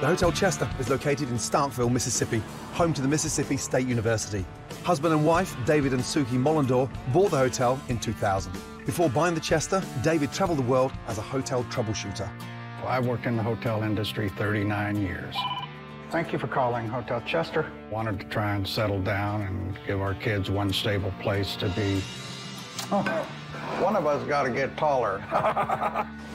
The Hotel Chester is located in Starkville, Mississippi, home to the Mississippi State University. Husband and wife, David and Suki Molendor, bought the hotel in 2000. Before buying the Chester, David traveled the world as a hotel troubleshooter. Well, I worked in the hotel industry 39 years. Thank you for calling Hotel Chester. Wanted to try and settle down and give our kids one stable place to be. Oh, one of us got to get taller.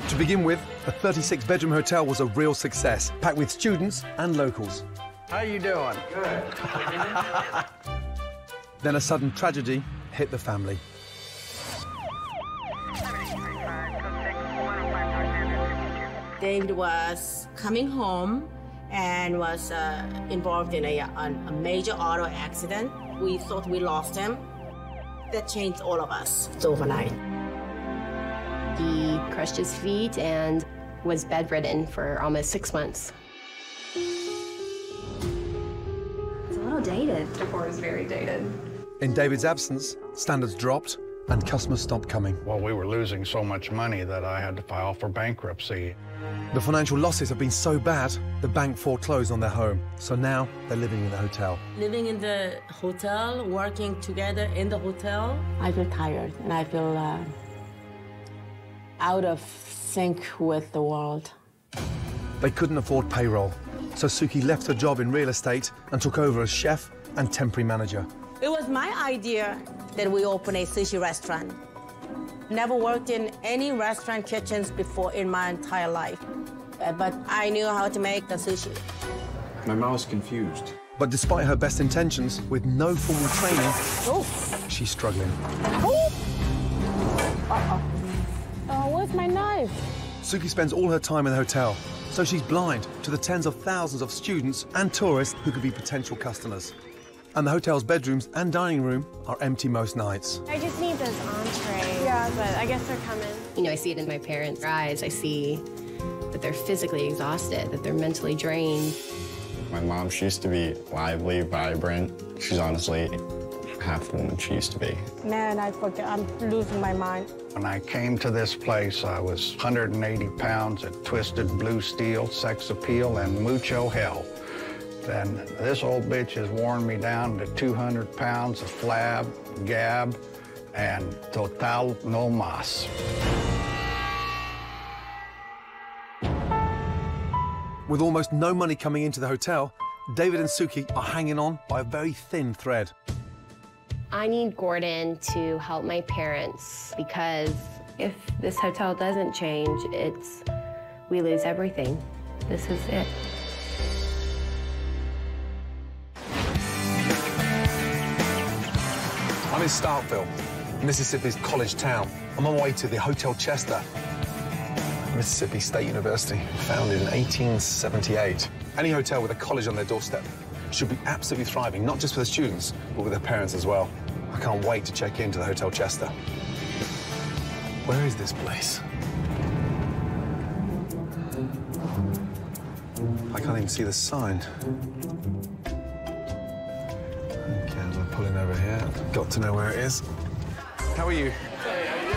To begin with, the 36-bedroom hotel was a real success, packed with students and locals. How you doing? Good. Then a sudden tragedy hit the family. David was coming home and was involved in a major auto accident. We thought we lost him. That changed all of us overnight. He crushed his feet and was bedridden for almost 6 months. It's a little dated. Decor is very dated. In David's absence, standards dropped and customers stopped coming. Well, we were losing so much money that I had to file for bankruptcy. The financial losses have been so bad, the bank foreclosed on their home. So now they're living in the hotel. Living in the hotel, working together in the hotel. I feel tired and I feel out of sync with the world. They couldn't afford payroll, so Suki left her job in real estate and took over as chef and temporary manager. It was my idea that we open a sushi restaurant. Never worked in any restaurant kitchens before in my entire life. But I knew how to make the sushi. My mom's confused. But despite her best intentions, with no formal training, she's struggling. Where's my knife? Suki spends all her time in the hotel, so she's blind to the tens of thousands of students and tourists who could be potential customers. And the hotel's bedrooms and dining room are empty most nights. I just need those entrees. Yeah, but I guess they're coming. You know, I see it in my parents' eyes. I see that they're physically exhausted, that they're mentally drained. My mom, she used to be lively, vibrant. She's honestly half the woman she used to be. Man, I forget. I'm losing my mind. When I came to this place, I was 180 pounds of twisted blue steel, sex appeal, and mucho hell. And this old bitch has worn me down to 200 pounds of flab, gab, and total no mas. With almost no money coming into the hotel, David and Suki are hanging on by a very thin thread. I need Gordon to help my parents because if this hotel doesn't change, we lose everything. This is it. I'm in Starkville, Mississippi's college town. I'm on my way to the Hotel Chester, Mississippi State University, founded in 1878. Any hotel with a college on their doorstep should be absolutely thriving, not just for the students, but with their parents as well. I can't wait to check into the Hotel Chester. Where is this place? I can't even see the sign. Pulling over here. Got to know where it is. How are you? Hey, how are you?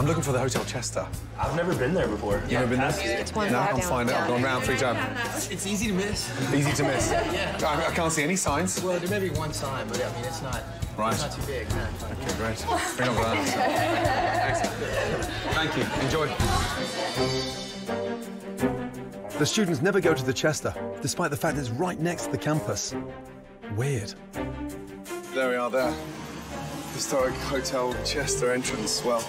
I'm looking for the Hotel Chester. I've never been there before. You've never been there? It's one. No, I can't find it. I've gone round 3 times. It's easy to miss. Easy to miss. Yeah. I can't see any signs. Well, there may be one sign, but I mean, it's not. Right. It's not too big. No. Okay, great. Bring on glass. Excellent. Thank you. Enjoy. The students never go to the Chester, despite the fact it's right next to the campus. Weird. There we are there. Historic Hotel Chester entrance. Well,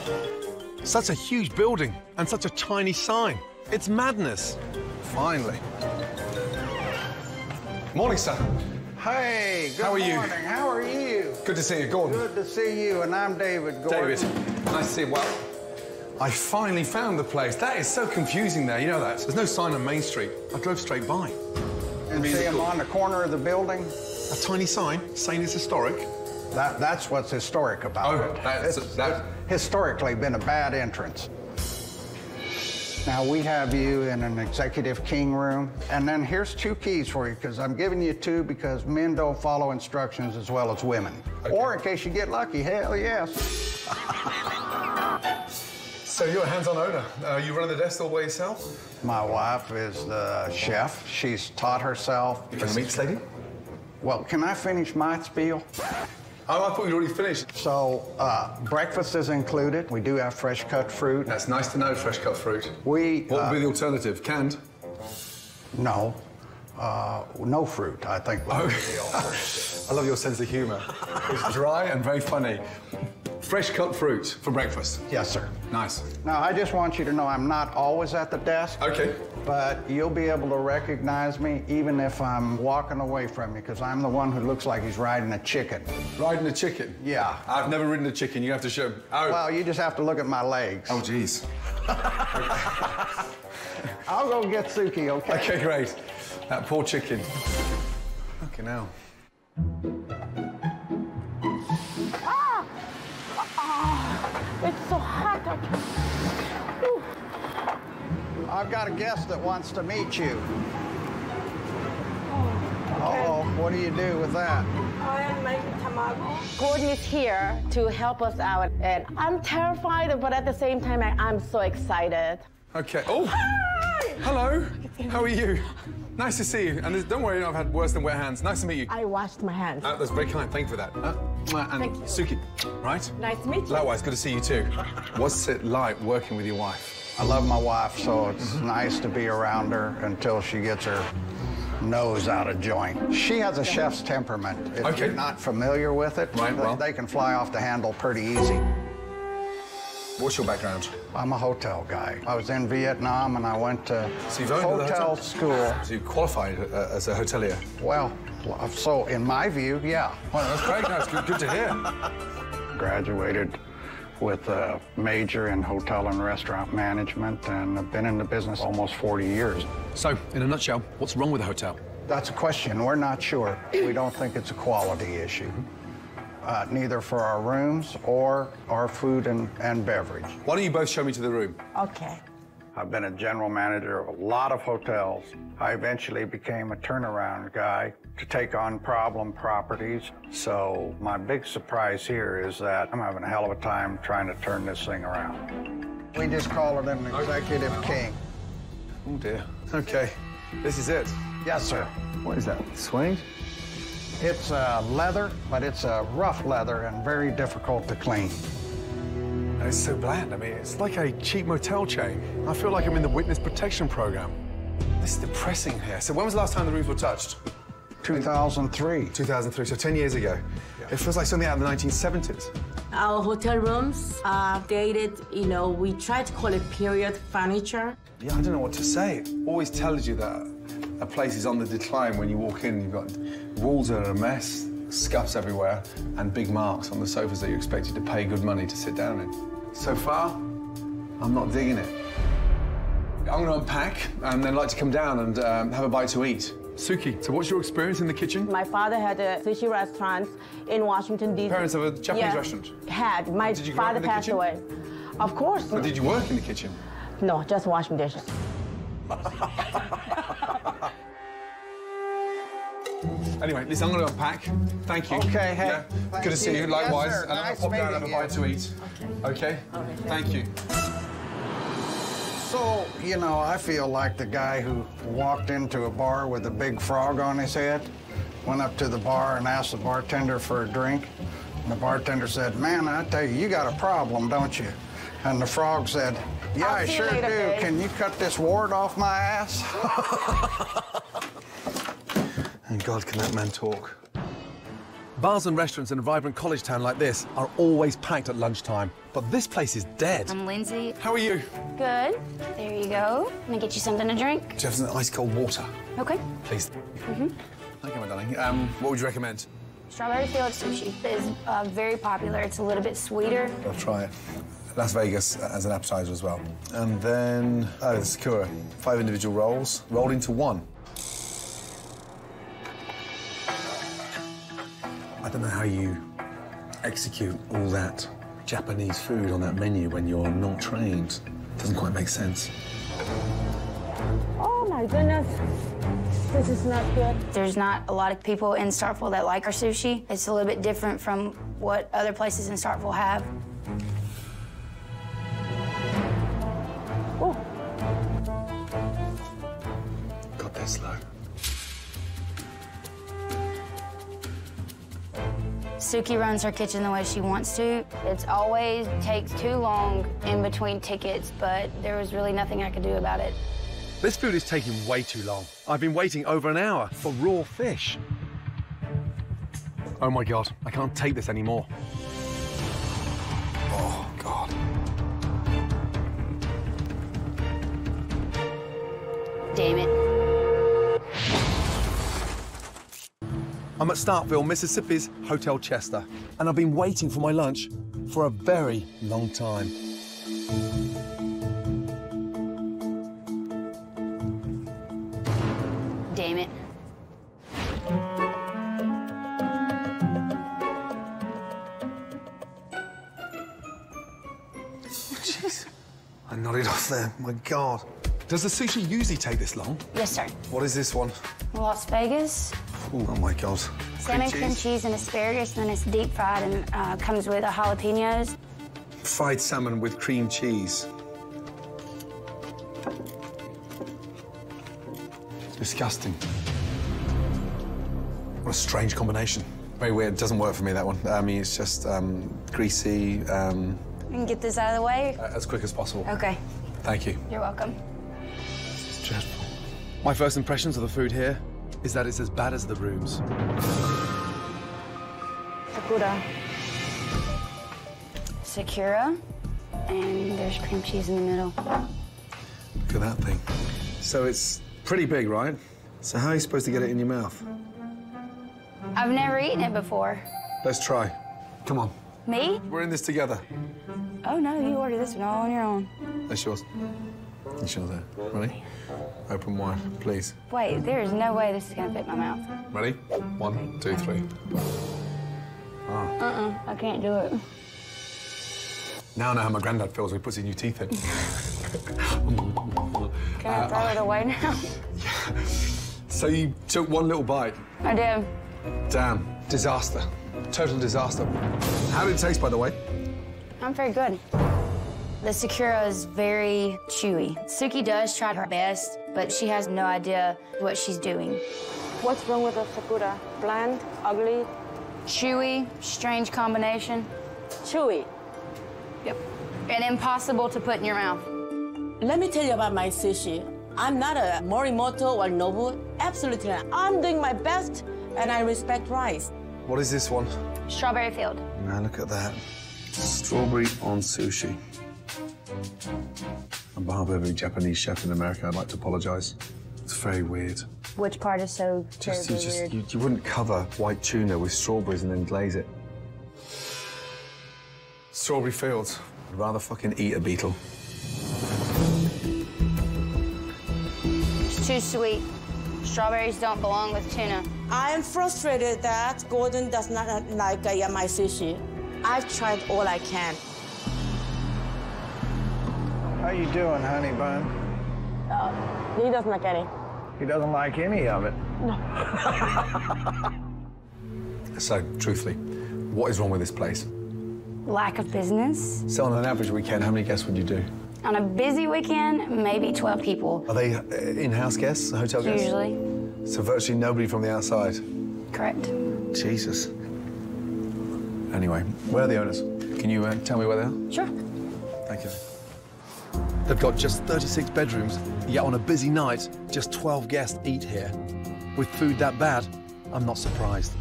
such a huge building and such a tiny sign. It's madness. Finally. Morning, sir. Hey, good morning. How are you? Good to see you, Gordon. Good to see you, and I'm David, Gordon. David, nice to see you. Well, I finally found the place. That is so confusing there, you know that. There's no sign on Main Street. I drove straight by. And see him on the corner of the building? A tiny sign saying it's historic. That's what's historic about it. It's historically been a bad entrance. Now, we have you in an executive king room. And then here's 2 keys for you, because I'm giving you 2 because men don't follow instructions as well as women. Okay. Or in case you get lucky, hell yes. So you're a hands-on owner. You run the desk all by yourself? My wife is the chef. She's taught herself. You can meet this lady? Well, can I finish my spiel? Oh, I thought you'd already finished. So, breakfast is included. We do have fresh-cut fruit. That's nice to know, fresh-cut fruit. What would be the alternative? Canned? No. No fruit, I think. Oh. I love your sense of humor. It's dry and very funny. Fresh-cut fruit for breakfast? Yes, sir. Nice. Now, I just want you to know I'm not always at the desk. Okay. But you'll be able to recognize me even if I'm walking away from you, because I'm the one who looks like he's riding a chicken. Riding a chicken? Yeah. I've never ridden a chicken. You have to show me. Oh. Well, you just have to look at my legs. Oh, jeez. I'll go get Suki, okay? Okay, great. That poor chicken. Fucking hell. Ah! Oh, it's so hot. I've got a guest that wants to meet you. Uh-oh, what do you do with that? I make tamago. Gordon is here to help us out, and I'm terrified, but at the same time, I'm so excited. Okay. Oh! Hi! Hello. How are you? Nice to see you. And don't worry, I've had worse than wet hands. Nice to meet you. I washed my hands. That's very kind. Thank you for that. And thank you. Suki, right? Nice to meet you. Likewise, good to see you too. What's it like working with your wife? I love my wife, so it's nice to be around her until she gets her nose out of joint. She has a chef's temperament. If you're not familiar with it, they can fly off the handle pretty easy. What's your background? I'm a hotel guy. I was in Vietnam, and I went to hotel school. So you qualified as a hotelier? Well, so in my view, yeah. Well, that's great. That's good to hear. Graduated with a major in hotel and restaurant management, and I've been in the business almost 40 years. So, in a nutshell, what's wrong with the hotel? That's a question. We're not sure. We don't think it's a quality issue, neither for our rooms or our food and beverage. Why don't you both show me to the room? Okay. I've been a general manager of a lot of hotels. I eventually became a turnaround guy to take on problem properties. So my big surprise here is that I'm having a hell of a time trying to turn this thing around. We just call it an executive king. Oh, dear. Okay. This is it. Yes, sir. What is that? Suede? It's leather, but it's rough leather and very difficult to clean. It's so bland. I mean, it's like a cheap motel chain. I feel like I'm in the witness protection program. This is depressing here. So when was the last time the roof was touched? 2003. 2003, so 10 years ago. Yeah. It feels like something out of the 1970s. Our hotel rooms are dated, you know, we try to call it period furniture. Yeah, I don't know what to say. It always tells you that a place is on the decline when you walk in. You've got walls that are a mess, scuffs everywhere, and big marks on the sofas that you're expected to pay good money to sit down in. So far, I'm not digging it. I'm going to unpack and then like to come down and have a bite to eat. Suki, so what's your experience in the kitchen? My father had a sushi restaurant in Washington, D.C. Parents of a Japanese restaurant? Had. My father passed away. Of course. But did you work in the kitchen? No, just washing dishes. Anyway, listen, I'm going to unpack. Thank you. Okay, hey. Yeah. Thank Good to see you, likewise. Yes, and nice I'm going to pop down and have a bite to eat. Okay? Okay? Thank you. So, you know, I feel like the guy who walked into a bar with a big frog on his head, went up to the bar and asked the bartender for a drink. And the bartender said, "Man, I tell you, you got a problem, don't you?" And the frog said, "Yeah, I sure do. Babe. Can you cut this wart off my ass?" And God, can that man talk. Bars and restaurants in a vibrant college town like this are always packed at lunchtime, but this place is dead. I'm Lindsay. How are you? Good. There you go. I'm gonna get you something to drink. Do you have some ice cold water? Okay. Please. Mm-hmm. Thank you, my darling. What would you recommend? Strawberry field sushi is very popular. It's a little bit sweeter. I'll try it. Las Vegas as an appetizer as well. And then, the Sakura. 5 individual rolls, rolled into one. I don't know how you execute all that Japanese food on that menu when you're not trained. It doesn't quite make sense. Oh, my goodness. This is not good. There's not a lot of people in Starkville that like our sushi. It's a little bit different from what other places in Starkville have. Suki runs her kitchen the way she wants to. It's always takes too long in between tickets, but there was really nothing I could do about it. This food is taking way too long. I've been waiting over an hour for raw fish. Oh my God, I can't take this anymore. Oh God. Damn it. I'm at Starkville, Mississippi's Hotel Chester, and I've been waiting for my lunch for a very long time. Damn it. Jeez, I nodded off there, my God. Does the sushi usually take this long? Yes, sir. What is this one? Las Vegas. Ooh, oh my God. Salmon, cream cheese and asparagus, and then it's deep fried and comes with jalapenos. Fried salmon with cream cheese. It's disgusting. What a strange combination. Very weird, doesn't work for me, that one. I mean, it's just greasy. We can get this out of the way? As quick as possible. Okay. Thank you. You're welcome. This is dreadful. My first impressions of the food here is that it's as bad as the rooms. Sakura. Sakura. And there's cream cheese in the middle. Look at that thing. So it's pretty big, right? So how are you supposed to get it in your mouth? I've never eaten it before. Let's try. Come on. Me? We're in this together. Oh, no, you order this one all on your own. That's yours. It's yours there. Ready? Open wide, please. Wait, there is no way this is going to fit my mouth. Ready? One, two, three. Oh. Uh-uh, I can't do it. Now I know how my granddad feels when he puts his new teeth in. Can I throw it away now? Yeah. So you took one little bite? I did. Damn. Disaster. Total disaster. How did it taste, by the way? I'm very good. The Sakura is very chewy. Suki does try her best, but she has no idea what she's doing. What's wrong with the Sakura? Bland, ugly? Chewy, strange combination. Chewy? Yep. And impossible to put in your mouth. Let me tell you about my sushi. I'm not a Morimoto or Nobu. Absolutely not. I'm doing my best, and I respect rice. What is this one? Strawberry field. Now look at that. Strawberry on sushi. On behalf of every Japanese chef in America, I'd like to apologise. It's very weird. Which part is so weird? You wouldn't cover white tuna with strawberries and then glaze it. Strawberry fields. I'd rather fucking eat a beetle. It's too sweet. Strawberries don't belong with tuna. I am frustrated that Gordon does not like my sushi. I've tried all I can. How you doing, honey bun? He doesn't like any. He doesn't like any of it? No. So, truthfully, what is wrong with this place? Lack of business. So on an average weekend, how many guests would you do? On a busy weekend, maybe 12 people. Are they in-house guests, hotel guests? Usually. So virtually nobody from the outside? Correct. Jesus. Anyway, where are the owners? Can you tell me where they are? Sure. Thank you. They've got just 36 bedrooms, yet on a busy night, just 12 guests eat here. With food that bad, I'm not surprised.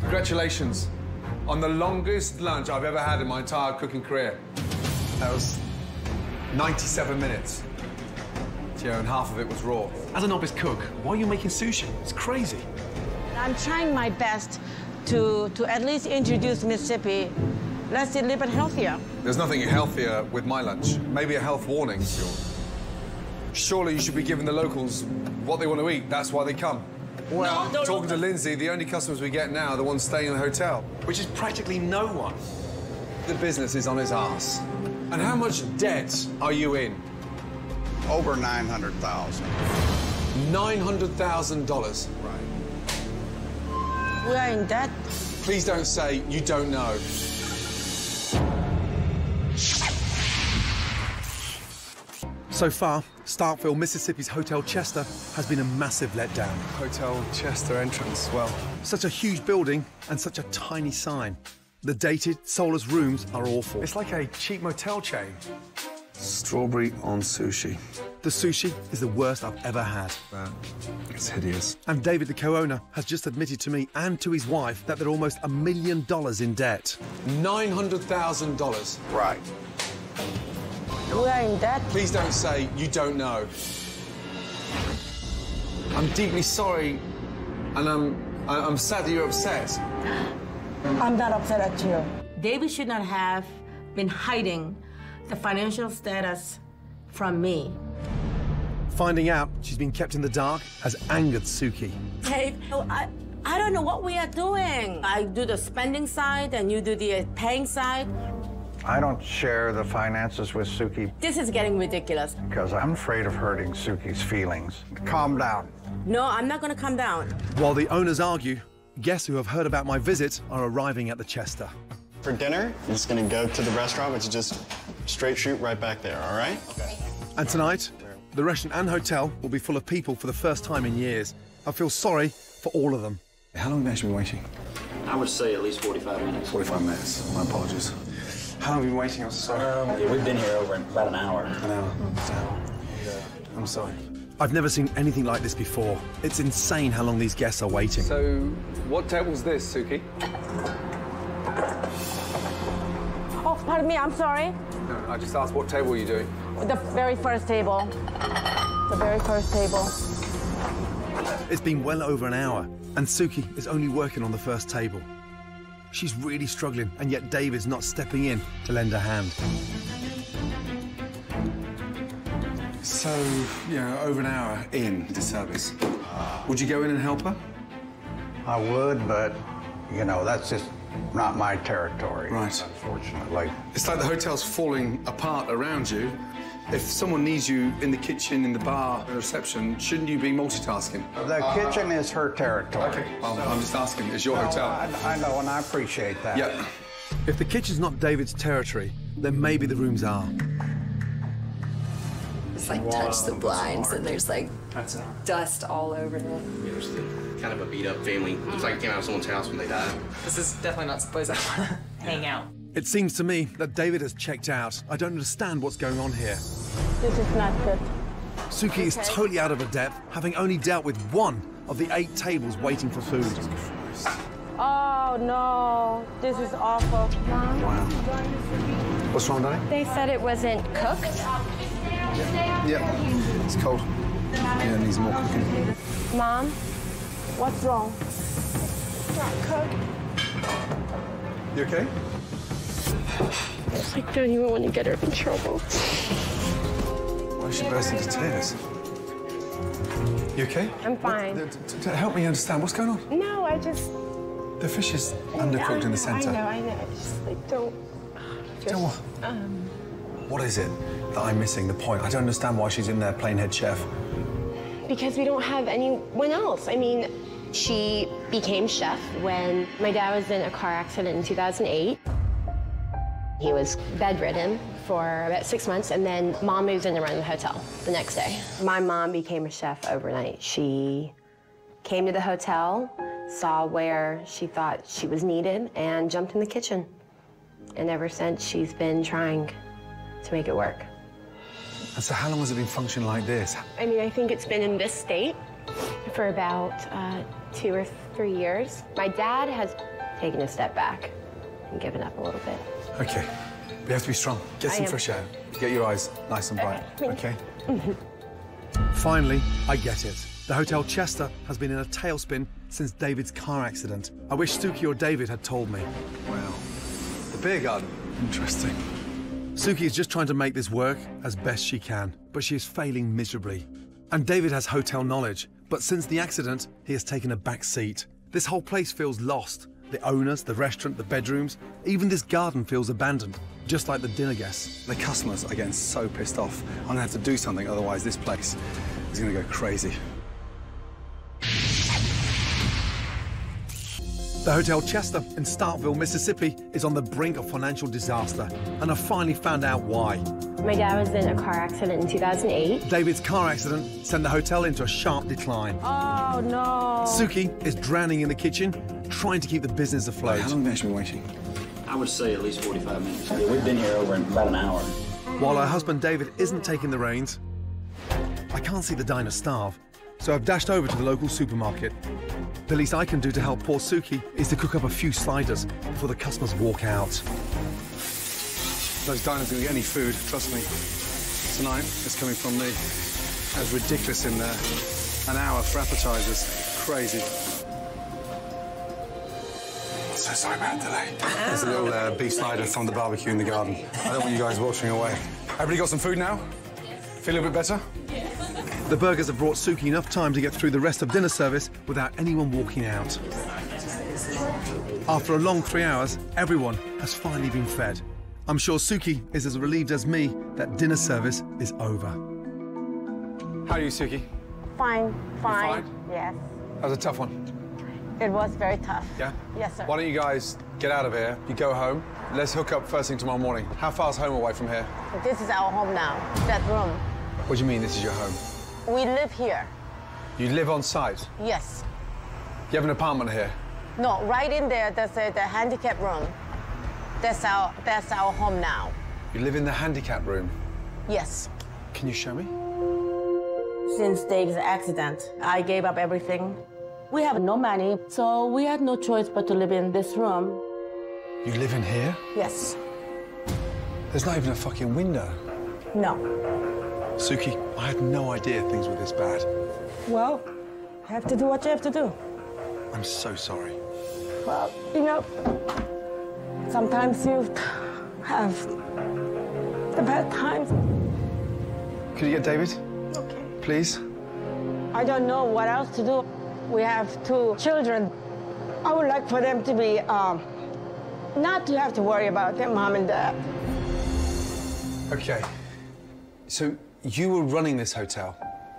Congratulations on the longest lunch I've ever had in my entire cooking career. That was 97 minutes. Yeah, and half of it was raw. As an novice cook, why are you making sushi? It's crazy. I'm trying my best to at least introduce Mississippi. Let's eat a little bit healthier. There's nothing healthier with my lunch. Maybe a health warning. Surely you should be giving the locals what they want to eat. That's why they come. Well, no, talking to Lindsay, the only customers we get now are the ones staying in the hotel, which is practically no one. The business is on his ass. And how much debt are you in? Over $900,000. $900,000? Right. We are in debt. Please don't say you don't know. So far, Starkville, Mississippi's Hotel Chester has been a massive letdown. Hotel Chester entrance, well... Such a huge building and such a tiny sign. The dated, soulless rooms are awful. It's like a cheap motel chain. Strawberry on sushi. The sushi is the worst I've ever had. It's hideous. And David, the co-owner, has just admitted to me and to his wife that they're almost $1 million in debt. $900,000. Right. We are in debt. Please don't say you don't know. I'm deeply sorry, and I'm sad that you're upset. I'm not upset at you. David should not have been hiding the financial status from me. Finding out she's been kept in the dark has angered Suki. Dave, I don't know what we are doing. I do the spending side and you do the paying side. I don't share the finances with Suki. This is getting ridiculous. Because I'm afraid of hurting Suki's feelings. Calm down. No, I'm not gonna calm down. While the owners argue, guests who have heard about my visit are arriving at the Chester. For dinner, I'm just gonna go to the restaurant, which is just straight shoot right back there, all right? Okay. And tonight, the restaurant and hotel will be full of people for the first time in years. I feel sorry for all of them. How long have you actually been waiting? I would say at least 45 minutes. 45 minutes, my apologies. How long have you been waiting? I'm sorry. Yeah, we've been here over about an hour. An hour, I'm sorry. I've never seen anything like this before. It's insane how long these guests are waiting. So, what table's this, Suki? Oh, pardon me, I'm sorry. No, I just asked what table are you doing? The very first table. The very first table. It's been well over an hour, and Suki is only working on the first table. She's really struggling, and yet David's not stepping in to lend a hand. So, you know, over an hour in the service, would you go in and help her? I would, but, you know, that's just not my territory. Right. Unfortunately. It's like the hotel's falling apart around you. If someone needs you in the kitchen, in the bar, the reception, shouldn't you be multitasking? The kitchen is her territory. Okay, well, so I'm just asking, it's your hotel. I know, and I appreciate that. Yeah. If the kitchen's not David's territory, then maybe the rooms are. It's like touch the blinds, and there's like dust all over them. Yeah, there's kind of a beat-up family. Looks like it came out of someone's house when they died. This is definitely not supposed to hang out. It seems to me that David has checked out. I don't understand what's going on here. This is not good. Suki is totally out of her depth, having only dealt with one of the 8 tables waiting for food. Oh, no. This is awful. Mom? Wow. What's wrong, Daddy? They said it wasn't cooked. Yeah. It's cold. Yeah, it needs more cooking. Mom, what's wrong? It's not cooked. You okay? I don't even want to get her in trouble. Why is she bursting into tears? You okay? I'm fine. Help me understand. What's going on? No, I just... The fish is undercooked in the center. I know. I just, like, don't... Don't what? What is it that I'm missing the point? I don't understand why she's in there playing head chef. Because we don't have anyone else. I mean, she became chef when my dad was in a car accident in 2008. He was bedridden for about 6 months, and then Mom moves in to run the hotel the next day. My mom became a chef overnight. She came to the hotel, saw where she thought she was needed, and jumped in the kitchen. And ever since, she's been trying to make it work. And so how long has it been functioning like this? I mean, I think it's been in this state for about 2 or 3 years. My dad has taken a step back and given up a little bit. Okay, we have to be strong. Get some fresh air. Get your eyes nice and bright, okay? Finally, I get it. The Hotel Chester has been in a tailspin since David's car accident. I wish Suki or David had told me. Wow, the beer garden. Interesting. Suki is just trying to make this work as best she can, but she is failing miserably. And David has hotel knowledge, but since the accident, he has taken a back seat. This whole place feels lost. The owners, the restaurant, the bedrooms, even this garden feels abandoned, just like the dinner guests. The customers are getting so pissed off. I'm gonna have to do something, otherwise this place is gonna go crazy. The Hotel Chester in Starkville, Mississippi is on the brink of financial disaster, and I finally found out why. My dad was in a car accident in 2008. David's car accident sent the hotel into a sharp decline. Oh, no. Suki is drowning in the kitchen, trying to keep the business afloat. How long have you been waiting? I would say at least 45 minutes. I mean, we've been here over about an hour. While her husband David isn't taking the reins, I can't see the diner starve, so I've dashed over to the local supermarket. The least I can do to help poor Suki is to cook up a few sliders before the customers walk out. Those diners didn't get any food, trust me. Tonight, it's coming from me. That was ridiculous in there. An hour for appetizers. Crazy. So sorry about the delay. There's a little beef slider from the barbecue in the garden. I don't want you guys watching away. Everybody got some food now? Feel a little bit better? Yes. The burgers have brought Suki enough time to get through the rest of dinner service without anyone walking out. After a long 3 hours, everyone has finally been fed. I'm sure Suki is as relieved as me that dinner service is over. How are you, Suki? Fine. Fine. Fine? Yes. That was a tough one. It was very tough. Yeah? Yes, sir. Why don't you guys get out of here, you go home. Let's hook up first thing tomorrow morning. How far's home away from here? This is our home now, that room. What do you mean this is your home? We live here. You live on site? Yes. You have an apartment here? No, right in there, that's the handicap room. That's our home now. You live in the handicap room? Yes. Can you show me? Since Dave's accident, I gave up everything. We have no money, so we had no choice but to live in this room. You live in here? Yes. There's not even a fucking window. No. Suki, I had no idea things were this bad. Well, you have to do what you have to do. I'm so sorry. Well, you know, sometimes you have the bad times. Could you get David? Okay. Please? I don't know what else to do. We have 2 children. I would like for them to be, not to have to worry about their mom and dad. Okay. So you were running this hotel.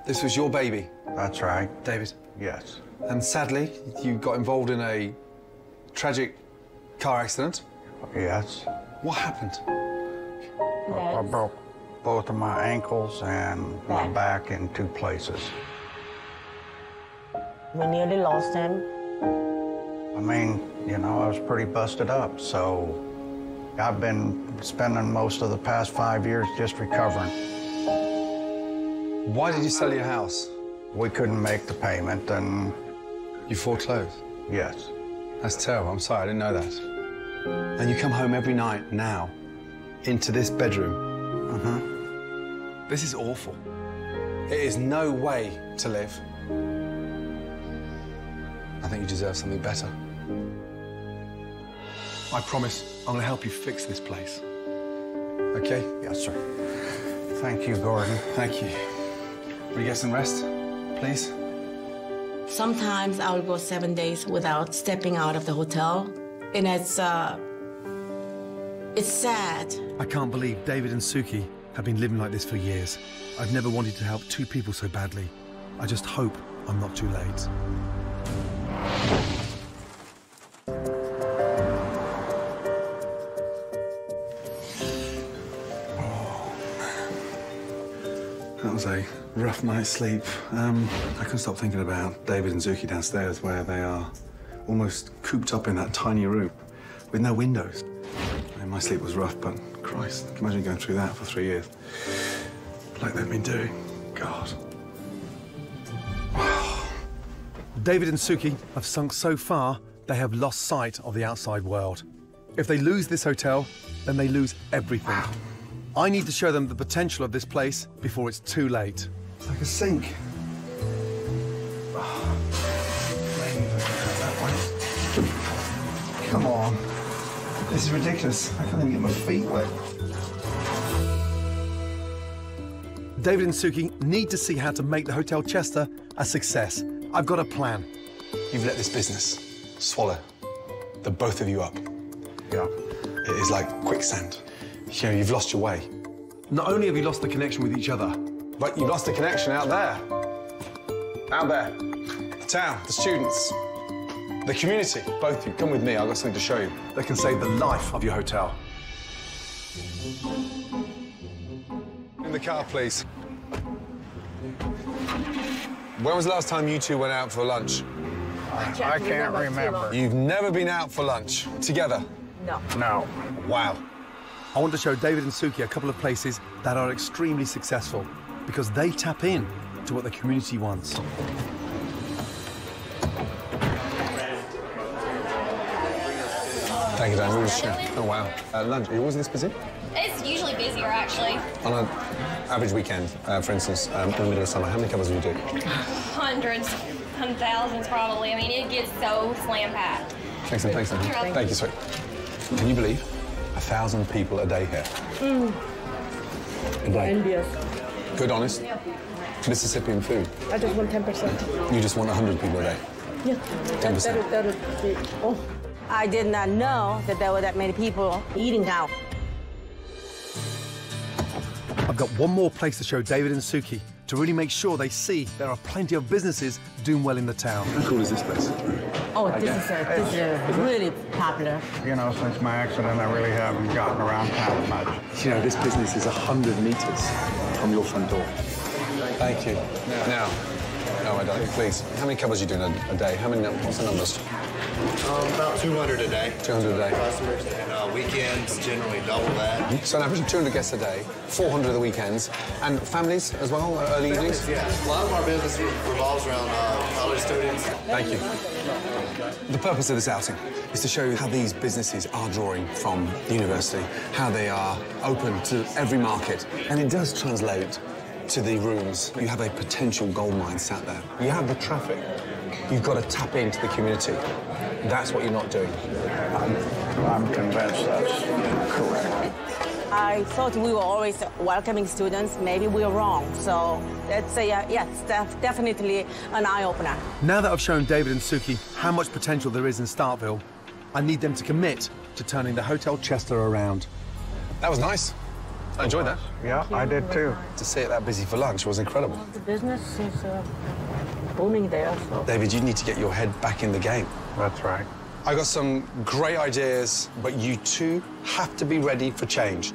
This was your baby. That's right. David? Yes. And sadly, you got involved in a tragic car accident. Yes. What happened? I broke both of my ankles and my back in 2 places. We nearly lost him. I mean, you know, I was pretty busted up, so I've been spending most of the past 5 years just recovering. Why did you sell your house? We couldn't make the payment, and... You foreclosed? Yes. That's terrible. I'm sorry, I didn't know that. And you come home every night now, into this bedroom. Uh-huh. This is awful. It is no way to live. I think you deserve something better. I promise I'm gonna help you fix this place. Okay? Yes, sir. Thank you, Gordon. Thank you. Will you get some rest, please? Sometimes I'll go 7 days without stepping out of the hotel, and it's sad. I can't believe David and Suki have been living like this for years. I've never wanted to help 2 people so badly. I just hope I'm not too late. That was a rough night's sleep. I couldn't stop thinking about David and Suki downstairs, where they are almost cooped up in that tiny room with no windows. And my sleep was rough, but Christ, imagine going through that for 3 years. Like they've been doing. God. David and Suki have sunk so far, they have lost sight of the outside world. If they lose this hotel, then they lose everything. Wow. I need to show them the potential of this place before it's too late. It's like a sink. Oh, maybe if I can have that one. Come on. This is ridiculous. I can't even get my feet wet. David and Suki need to see how to make the Hotel Chester a success. I've got a plan. You've let this business swallow the both of you up. Yeah. It is like quicksand. You know, you've lost your way. Not only have you lost the connection with each other, but you've lost the connection out there. Out there. The town, the students, the community. Both of you, come with me. I've got something to show you that can save the life of your hotel. in the car, please. When was the last time you two went out for lunch? I can't remember. You've never been out for lunch together? No. No. Wow. I want to show David and Suki a couple of places that are extremely successful because they tap in to what the community wants. Thank you, Dan. Oh, wow. Lunch, are you always this busy? It's usually busier, actually. On an average weekend, for instance, in the middle of summer, how many covers do you do? Hundreds and thousands, probably. I mean, it gets so slam-packed. Excellent, thanks, Dan. Thank you, sweet. Can you believe 1,000 people a day here? Mm. A day. Envious. Good, honest, Mississippian food. I just want 10%. You just want 100 people a day? Yeah. 10%. That would be... Oh. I did not know that there were that many people eating out. I've got one more place to show David and Suki to really make sure they see there are plenty of businesses doing well in the town. How cool is this place? Oh, this is really popular. You know, since my accident, I really haven't gotten around town much. You know, this business is 100 meters from your front door. Thank you. No, I don't. Please, how many covers are you doing a day? How many? What's the numbers? About 200 a day. 200 a day. Customers, and weekends generally double that. So an average of 200 guests a day, 400 of the weekends, and families as well, early evenings? Yeah. A lot of our business revolves around college students. Thank you. The purpose of this outing is to show you how these businesses are drawing from the university, how they are open to every market, and it does translate to the rooms. You have a potential gold mine sat there. You have the traffic. You've got to tap into the community. That's what you're not doing. I'm convinced that's correct. I thought we were always welcoming students. Maybe we're wrong. So that's a, yes, definitely an eye-opener. Now that I've shown David and Suki how much potential there is in Starkville, I need them to commit to turning the Hotel Chester around. That was nice. I enjoyed that. Yeah, I did too. To see it that busy for lunch was incredible. The business is booming there. So. David, you need to get your head back in the game. That's right. I got some great ideas, but you two have to be ready for change.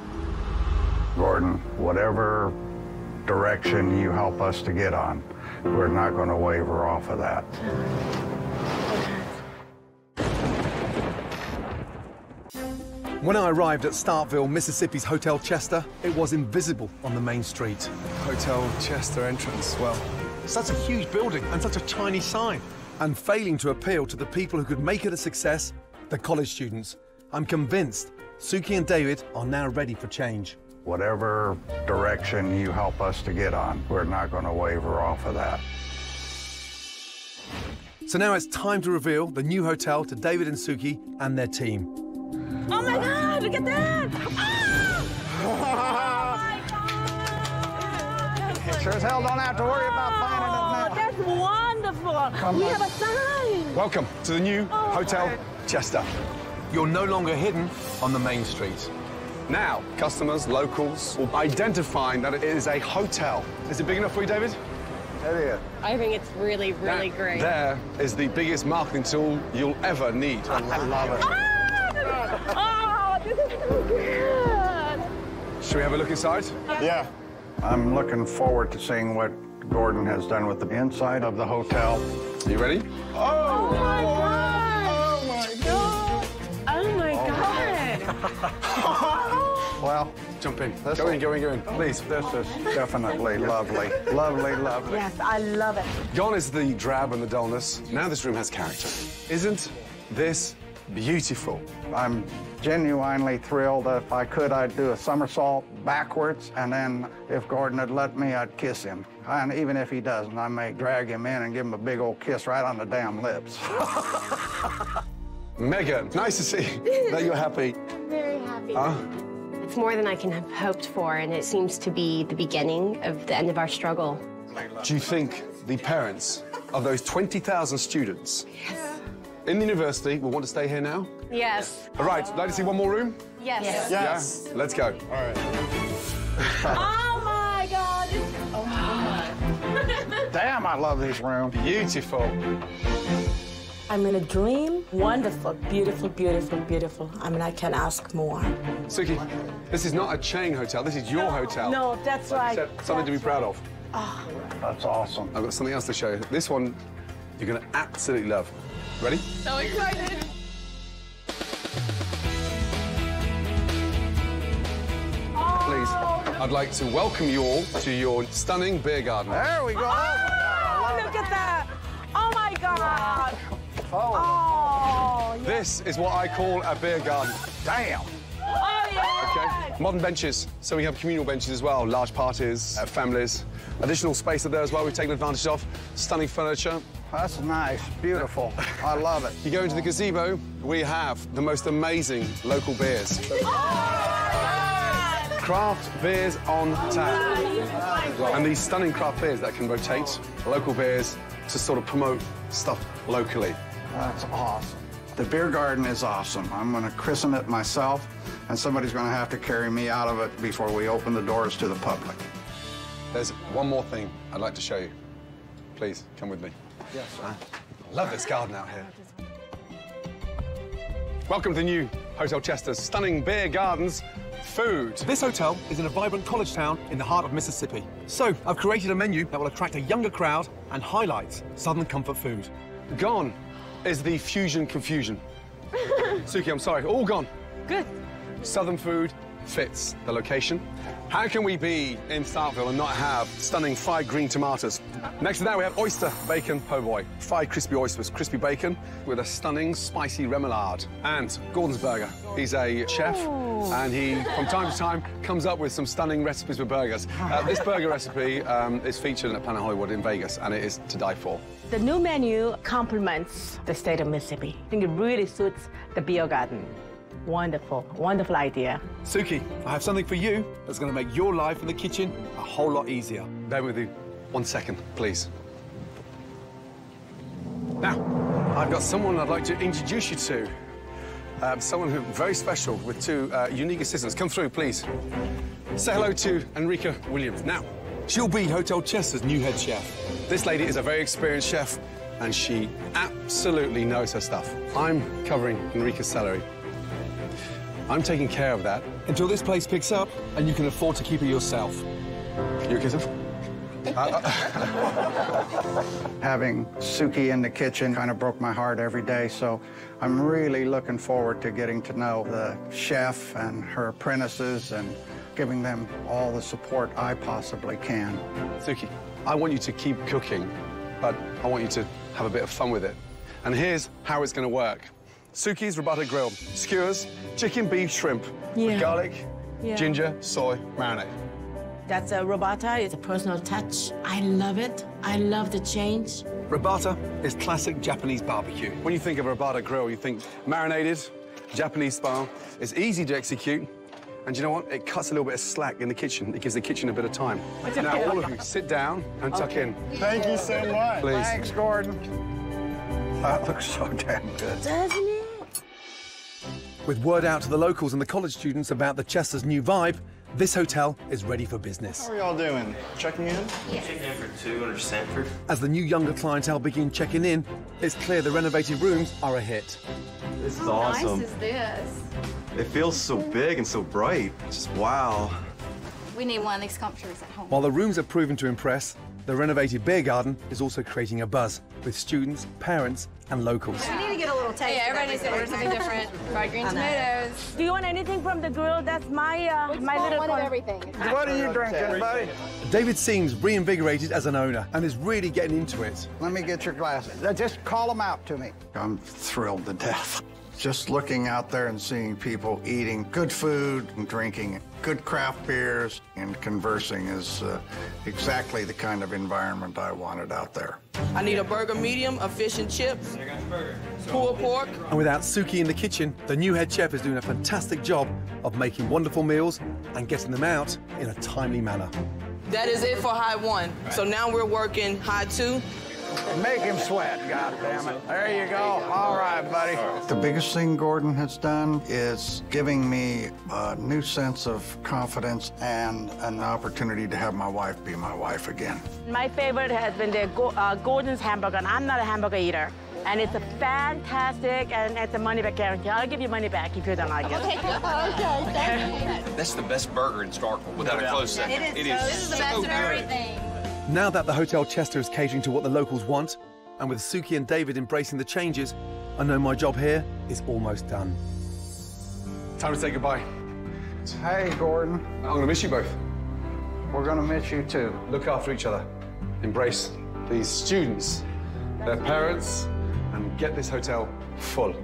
Gordon, whatever direction you help us to get on, we're not going to waver off of that. When I arrived at Starkville, Mississippi's Hotel Chester, it was invisible on the main street. Hotel Chester entrance, well, such a huge building and such a tiny sign. And failing to appeal to the people who could make it a success, the college students. I'm convinced Suki and David are now ready for change. Whatever direction you help us to get on, we're not going to waver off of that. So now it's time to reveal the new hotel to David and Suki and their team. Oh my God, look at that! Ah! Oh my God! Sure as hell don't have to worry about finding it now. That's wonderful! Come on. We have a sign! Welcome to the new Hotel Chester. You're no longer hidden on the main street. Now, customers, locals, will identify that it is a hotel. Is it big enough for you, David? I think it's really, really great. There is the biggest marketing tool you'll ever need. I love it. Ah! Oh, this is so good! Should we have a look inside? Yeah. I'm looking forward to seeing what Gordon has done with the inside of the hotel. Are you ready? Oh, my God! Oh, my God! Oh, my God! Well, jump in. Go in. Please. This is definitely lovely. Lovely, lovely. Yes, I love it. Gone is the drab and the dullness. Now this room has character. Isn't this beautiful? I'm genuinely thrilled. If I could, I'd do a somersault backwards, and then if Gordon had let me, I'd kiss him. And even if he doesn't, I may drag him in and give him a big old kiss right on the damn lips. Megan, nice to see that you're happy. Very happy. It's more than I can have hoped for, and it seems to be the beginning of the end of our struggle. Do you think the parents of those 20,000 students in the university will want to stay here now? Yes. All right, like to see one more room? Yes. Yeah, let's go. All right. Oh my God. Oh my God. Damn, I love this room. Beautiful. I'm in a dream. Wonderful, beautiful, beautiful, beautiful. I mean, I can't ask more. Suki, this is not a chain hotel. This is your hotel. No, that's right. Something to be proud of. Oh. That's awesome. I've got something else to show you. This one you're going to absolutely love. Ready? So excited. I'd like to welcome you all to your stunning beer garden. There we go. Oh, look at that. Oh, my God. Wow. Oh, yes. This is what I call a beer garden. Damn. Oh, yeah. Okay. Modern benches. So we have communal benches as well, large parties, families. Additional space there as well we've taken advantage of. Stunning furniture. That's nice. Beautiful. I love it. You go into the gazebo, we have the most amazing local beers. Craft beers on tap. And these stunning craft beers that can rotate local beers to sort of promote stuff locally. That's awesome. The beer garden is awesome. I'm going to christen it myself, and somebody's going to have to carry me out of it before we open the doors to the public. There's one more thing I'd like to show you. Please, come with me. Yes, sir. I love this garden out here. Welcome to the new Hotel Chester's stunning beer gardens. Food. This hotel is in a vibrant college town in the heart of Mississippi. So I've created a menu that will attract a younger crowd and highlights Southern comfort food. Gone is the fusion confusion. Suki, I'm sorry, all gone. Good. Southern food fits the location. How can we be in Starkville and not have stunning fried green tomatoes? Next to that, we have oyster bacon po' boy. Fried crispy oysters, crispy bacon with a stunning spicy remoulade. And Gordon's burger. He's a chef, and he, from time to time, comes up with some stunning recipes for burgers. This burger recipe is featured at Planet Hollywood in Vegas, and it is to die for. The new menu complements the state of Mississippi. I think it really suits the beer garden. Wonderful, wonderful idea. Suki, I have something for you that's going to make your life in the kitchen a whole lot easier. Bear with you. 1 second, please. Now, I've got someone I'd like to introduce you to. Someone who's very special with two unique assistants. Come through, please. Say hello to Enrica Williams. Now, she'll be Hotel Chester's new head chef. This lady is a very experienced chef, and she absolutely knows her stuff. I'm covering Enrica's salary. I'm taking care of that until this place picks up and you can afford to keep it yourself. You okay, sir? Having Suki in the kitchen kind of broke my heart every day, so I'm really looking forward to getting to know the chef and her apprentices and giving them all the support I possibly can. Suki, I want you to keep cooking, but I want you to have a bit of fun with it. And here's how it's going to work. Suki's Ricotta Grill, skewers, chicken, beef, shrimp, with garlic, ginger, soy, marinade. That's a Ricotta, it's a personal touch. I love it, I love the change. Ricotta is classic Japanese barbecue. When you think of a Ricotta Grill, you think marinated, Japanese style. It's easy to execute, and you know what? It cuts a little bit of slack in the kitchen. It gives the kitchen a bit of time. Now, all of you, sit down and tuck in. Thank you so much. Please. Thanks, Gordon. That looks so damn good. Doesn't it? With word out to the locals and the college students about the Chester's new vibe, this hotel is ready for business. How are y'all doing? Checking in? Yeah. Checking in for 200 Sanford. As the new younger clientele begin checking in, it's clear the renovated rooms are a hit. This is awesome. How nice is this? It feels so big and so bright. Just wow. We need one of these sculptures at home. While the rooms are proven to impress, the renovated beer garden is also creating a buzz with students, parents, and locals. We need to get a little taste. Yeah, everybody needs to order something different. Fried green tomatoes. Do you want anything from the grill? That's my little one. Of everything. What are you drinking, buddy? David seems reinvigorated as an owner and is really getting into it. Let me get your glasses. Just call them out to me. I'm thrilled to death. Just looking out there and seeing people eating good food and drinking good craft beers and conversing is exactly the kind of environment I wanted out there. I need a burger medium, a fish and chips, pulled pork. And without Suki in the kitchen, the new head chef is doing a fantastic job of making wonderful meals and getting them out in a timely manner. That is it for high one. So now we're working high two. Make him sweat, goddamn it. There you go. All right, buddy. The biggest thing Gordon has done is giving me a new sense of confidence and an opportunity to have my wife be my wife again. My favorite has been the Gordon's hamburger, and I'm not a hamburger eater. And it's a fantastic, and it's a money-back guarantee. I'll give you money back if you don't like it. Okay, thank you. That's the best burger in Starkville, without a close second. It is so the best of everything. Now that the Hotel Chester is catering to what the locals want, and with Suki and David embracing the changes, I know my job here is almost done. Time to say goodbye. Hey, Gordon. I'm gonna miss you both. We're gonna miss you too. Look after each other. Embrace these students, their parents, and get this hotel full.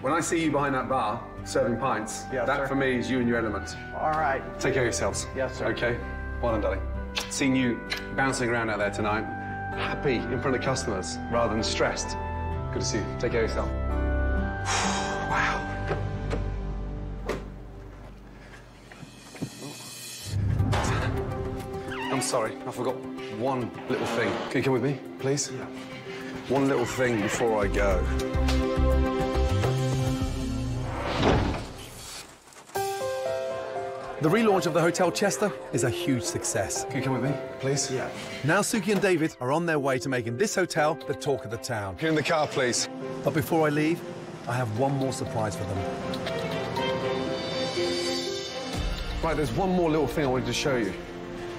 When I see you behind that bar serving pints, that for me is you and your element. All right. Take care of yourselves. Yes, sir. Okay. Well done, darling. Seeing you bouncing around out there tonight, happy in front of customers rather than stressed. Good to see you. Take care of yourself. Wow. I'm sorry, I forgot one little thing. Can you come with me, please? Yeah. One little thing before I go. The relaunch of the Hotel Chester is a huge success. Can you come with me, please? Yeah. Now Suki and David are on their way to making this hotel the talk of the town. Get in the car, please. But before I leave, I have one more surprise for them. Right, there's one more little thing I wanted to show you.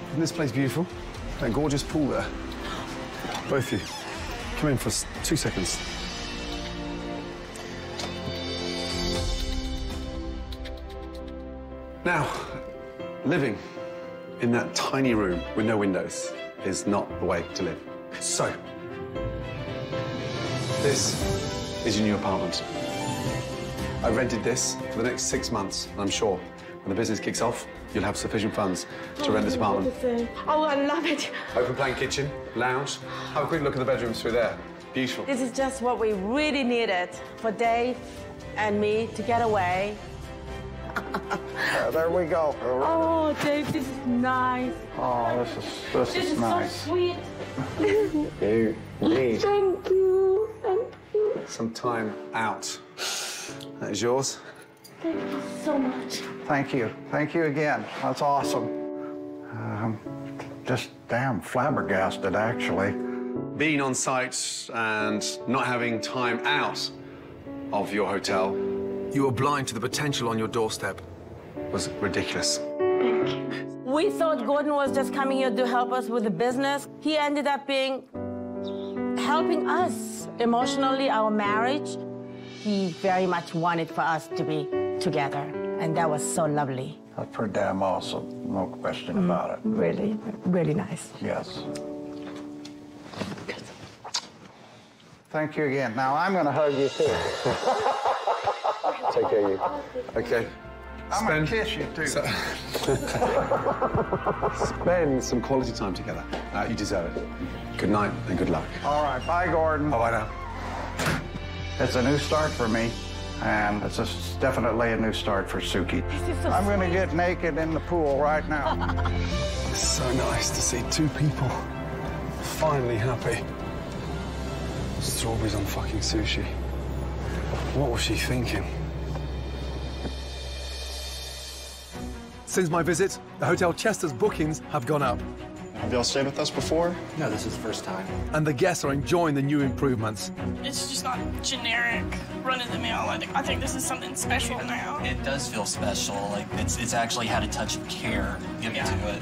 Isn't this place beautiful? That gorgeous pool there. Both of you, come in for 2 seconds. Now, living in that tiny room with no windows is not the way to live. So, this is your new apartment. I rented this for the next 6 months, and I'm sure when the business kicks off, you'll have sufficient funds to rent this apartment. Oh, I love it. Open plan kitchen, lounge. Have a quick look at the bedrooms through there. Beautiful. This is just what we really needed for Dave and me to get away. There we go. Oh, Dave, this is nice. Oh, this is nice. So sweet. Thank you. Thank you. Some time out. That is yours. Thank you so much. Thank you. Thank you again. That's awesome. I'm just damn flabbergasted, actually. Being on site and not having time out of your hotel, you were blind to the potential on your doorstep. Was ridiculous. Thank you. We thought Gordon was just coming here to help us with the business. He ended up being helping us emotionally, our marriage. He very much wanted for us to be together, and that was so lovely. That's pretty damn awesome, no question about it. Really, really nice. Yes. Thank you again. Now I'm gonna hug you too. Take care of you. Okay. I'm gonna kiss you too. Spend some quality time together. You deserve it. Good night and good luck. All right, bye, Gordon. Bye now. It's a new start for me, and it's definitely a new start for Suki. I'm going to get naked in the pool right now. It's so nice to see two people finally happy. Strawberries on fucking sushi. What was she thinking? Since my visit, the Hotel Chester's bookings have gone up. Have y'all stayed with us before? No, this is the first time. And the guests are enjoying the new improvements. It's just not generic, run-of-the-mill. I think this is something special now. It does feel special. Like it's actually had a touch of care given to it.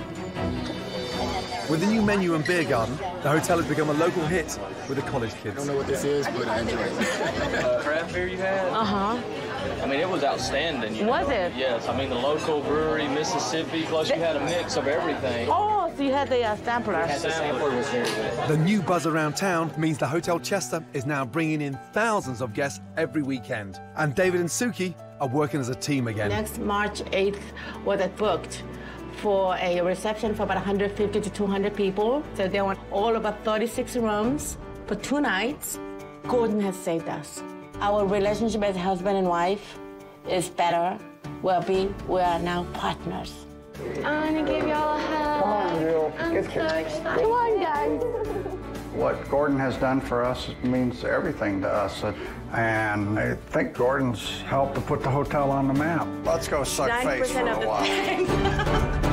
With the new menu and beer garden, the hotel has become a local hit with the college kids. I don't know what this is, but I enjoy it. Craft beer you had? I mean, it was outstanding. Was it? Yes. I mean, the local brewery, Mississippi, plus you had a mix of everything. Oh, so you had the sampler. The sampler was very good. The new buzz around town means the Hotel Chester is now bringing in thousands of guests every weekend. And David and Suki are working as a team again. Next March 8th, we're booked for a reception for about 150 to 200 people. So they want all about 36 rooms for 2 nights. Gordon has saved us. Our relationship as husband and wife is better. We are now partners. I want to give y'all a hug. Come on, Jill. I'm so excited. Come on, guys. What Gordon has done for us means everything to us. And I think Gordon's helped to put the hotel on the map. Let's go suck face for a while.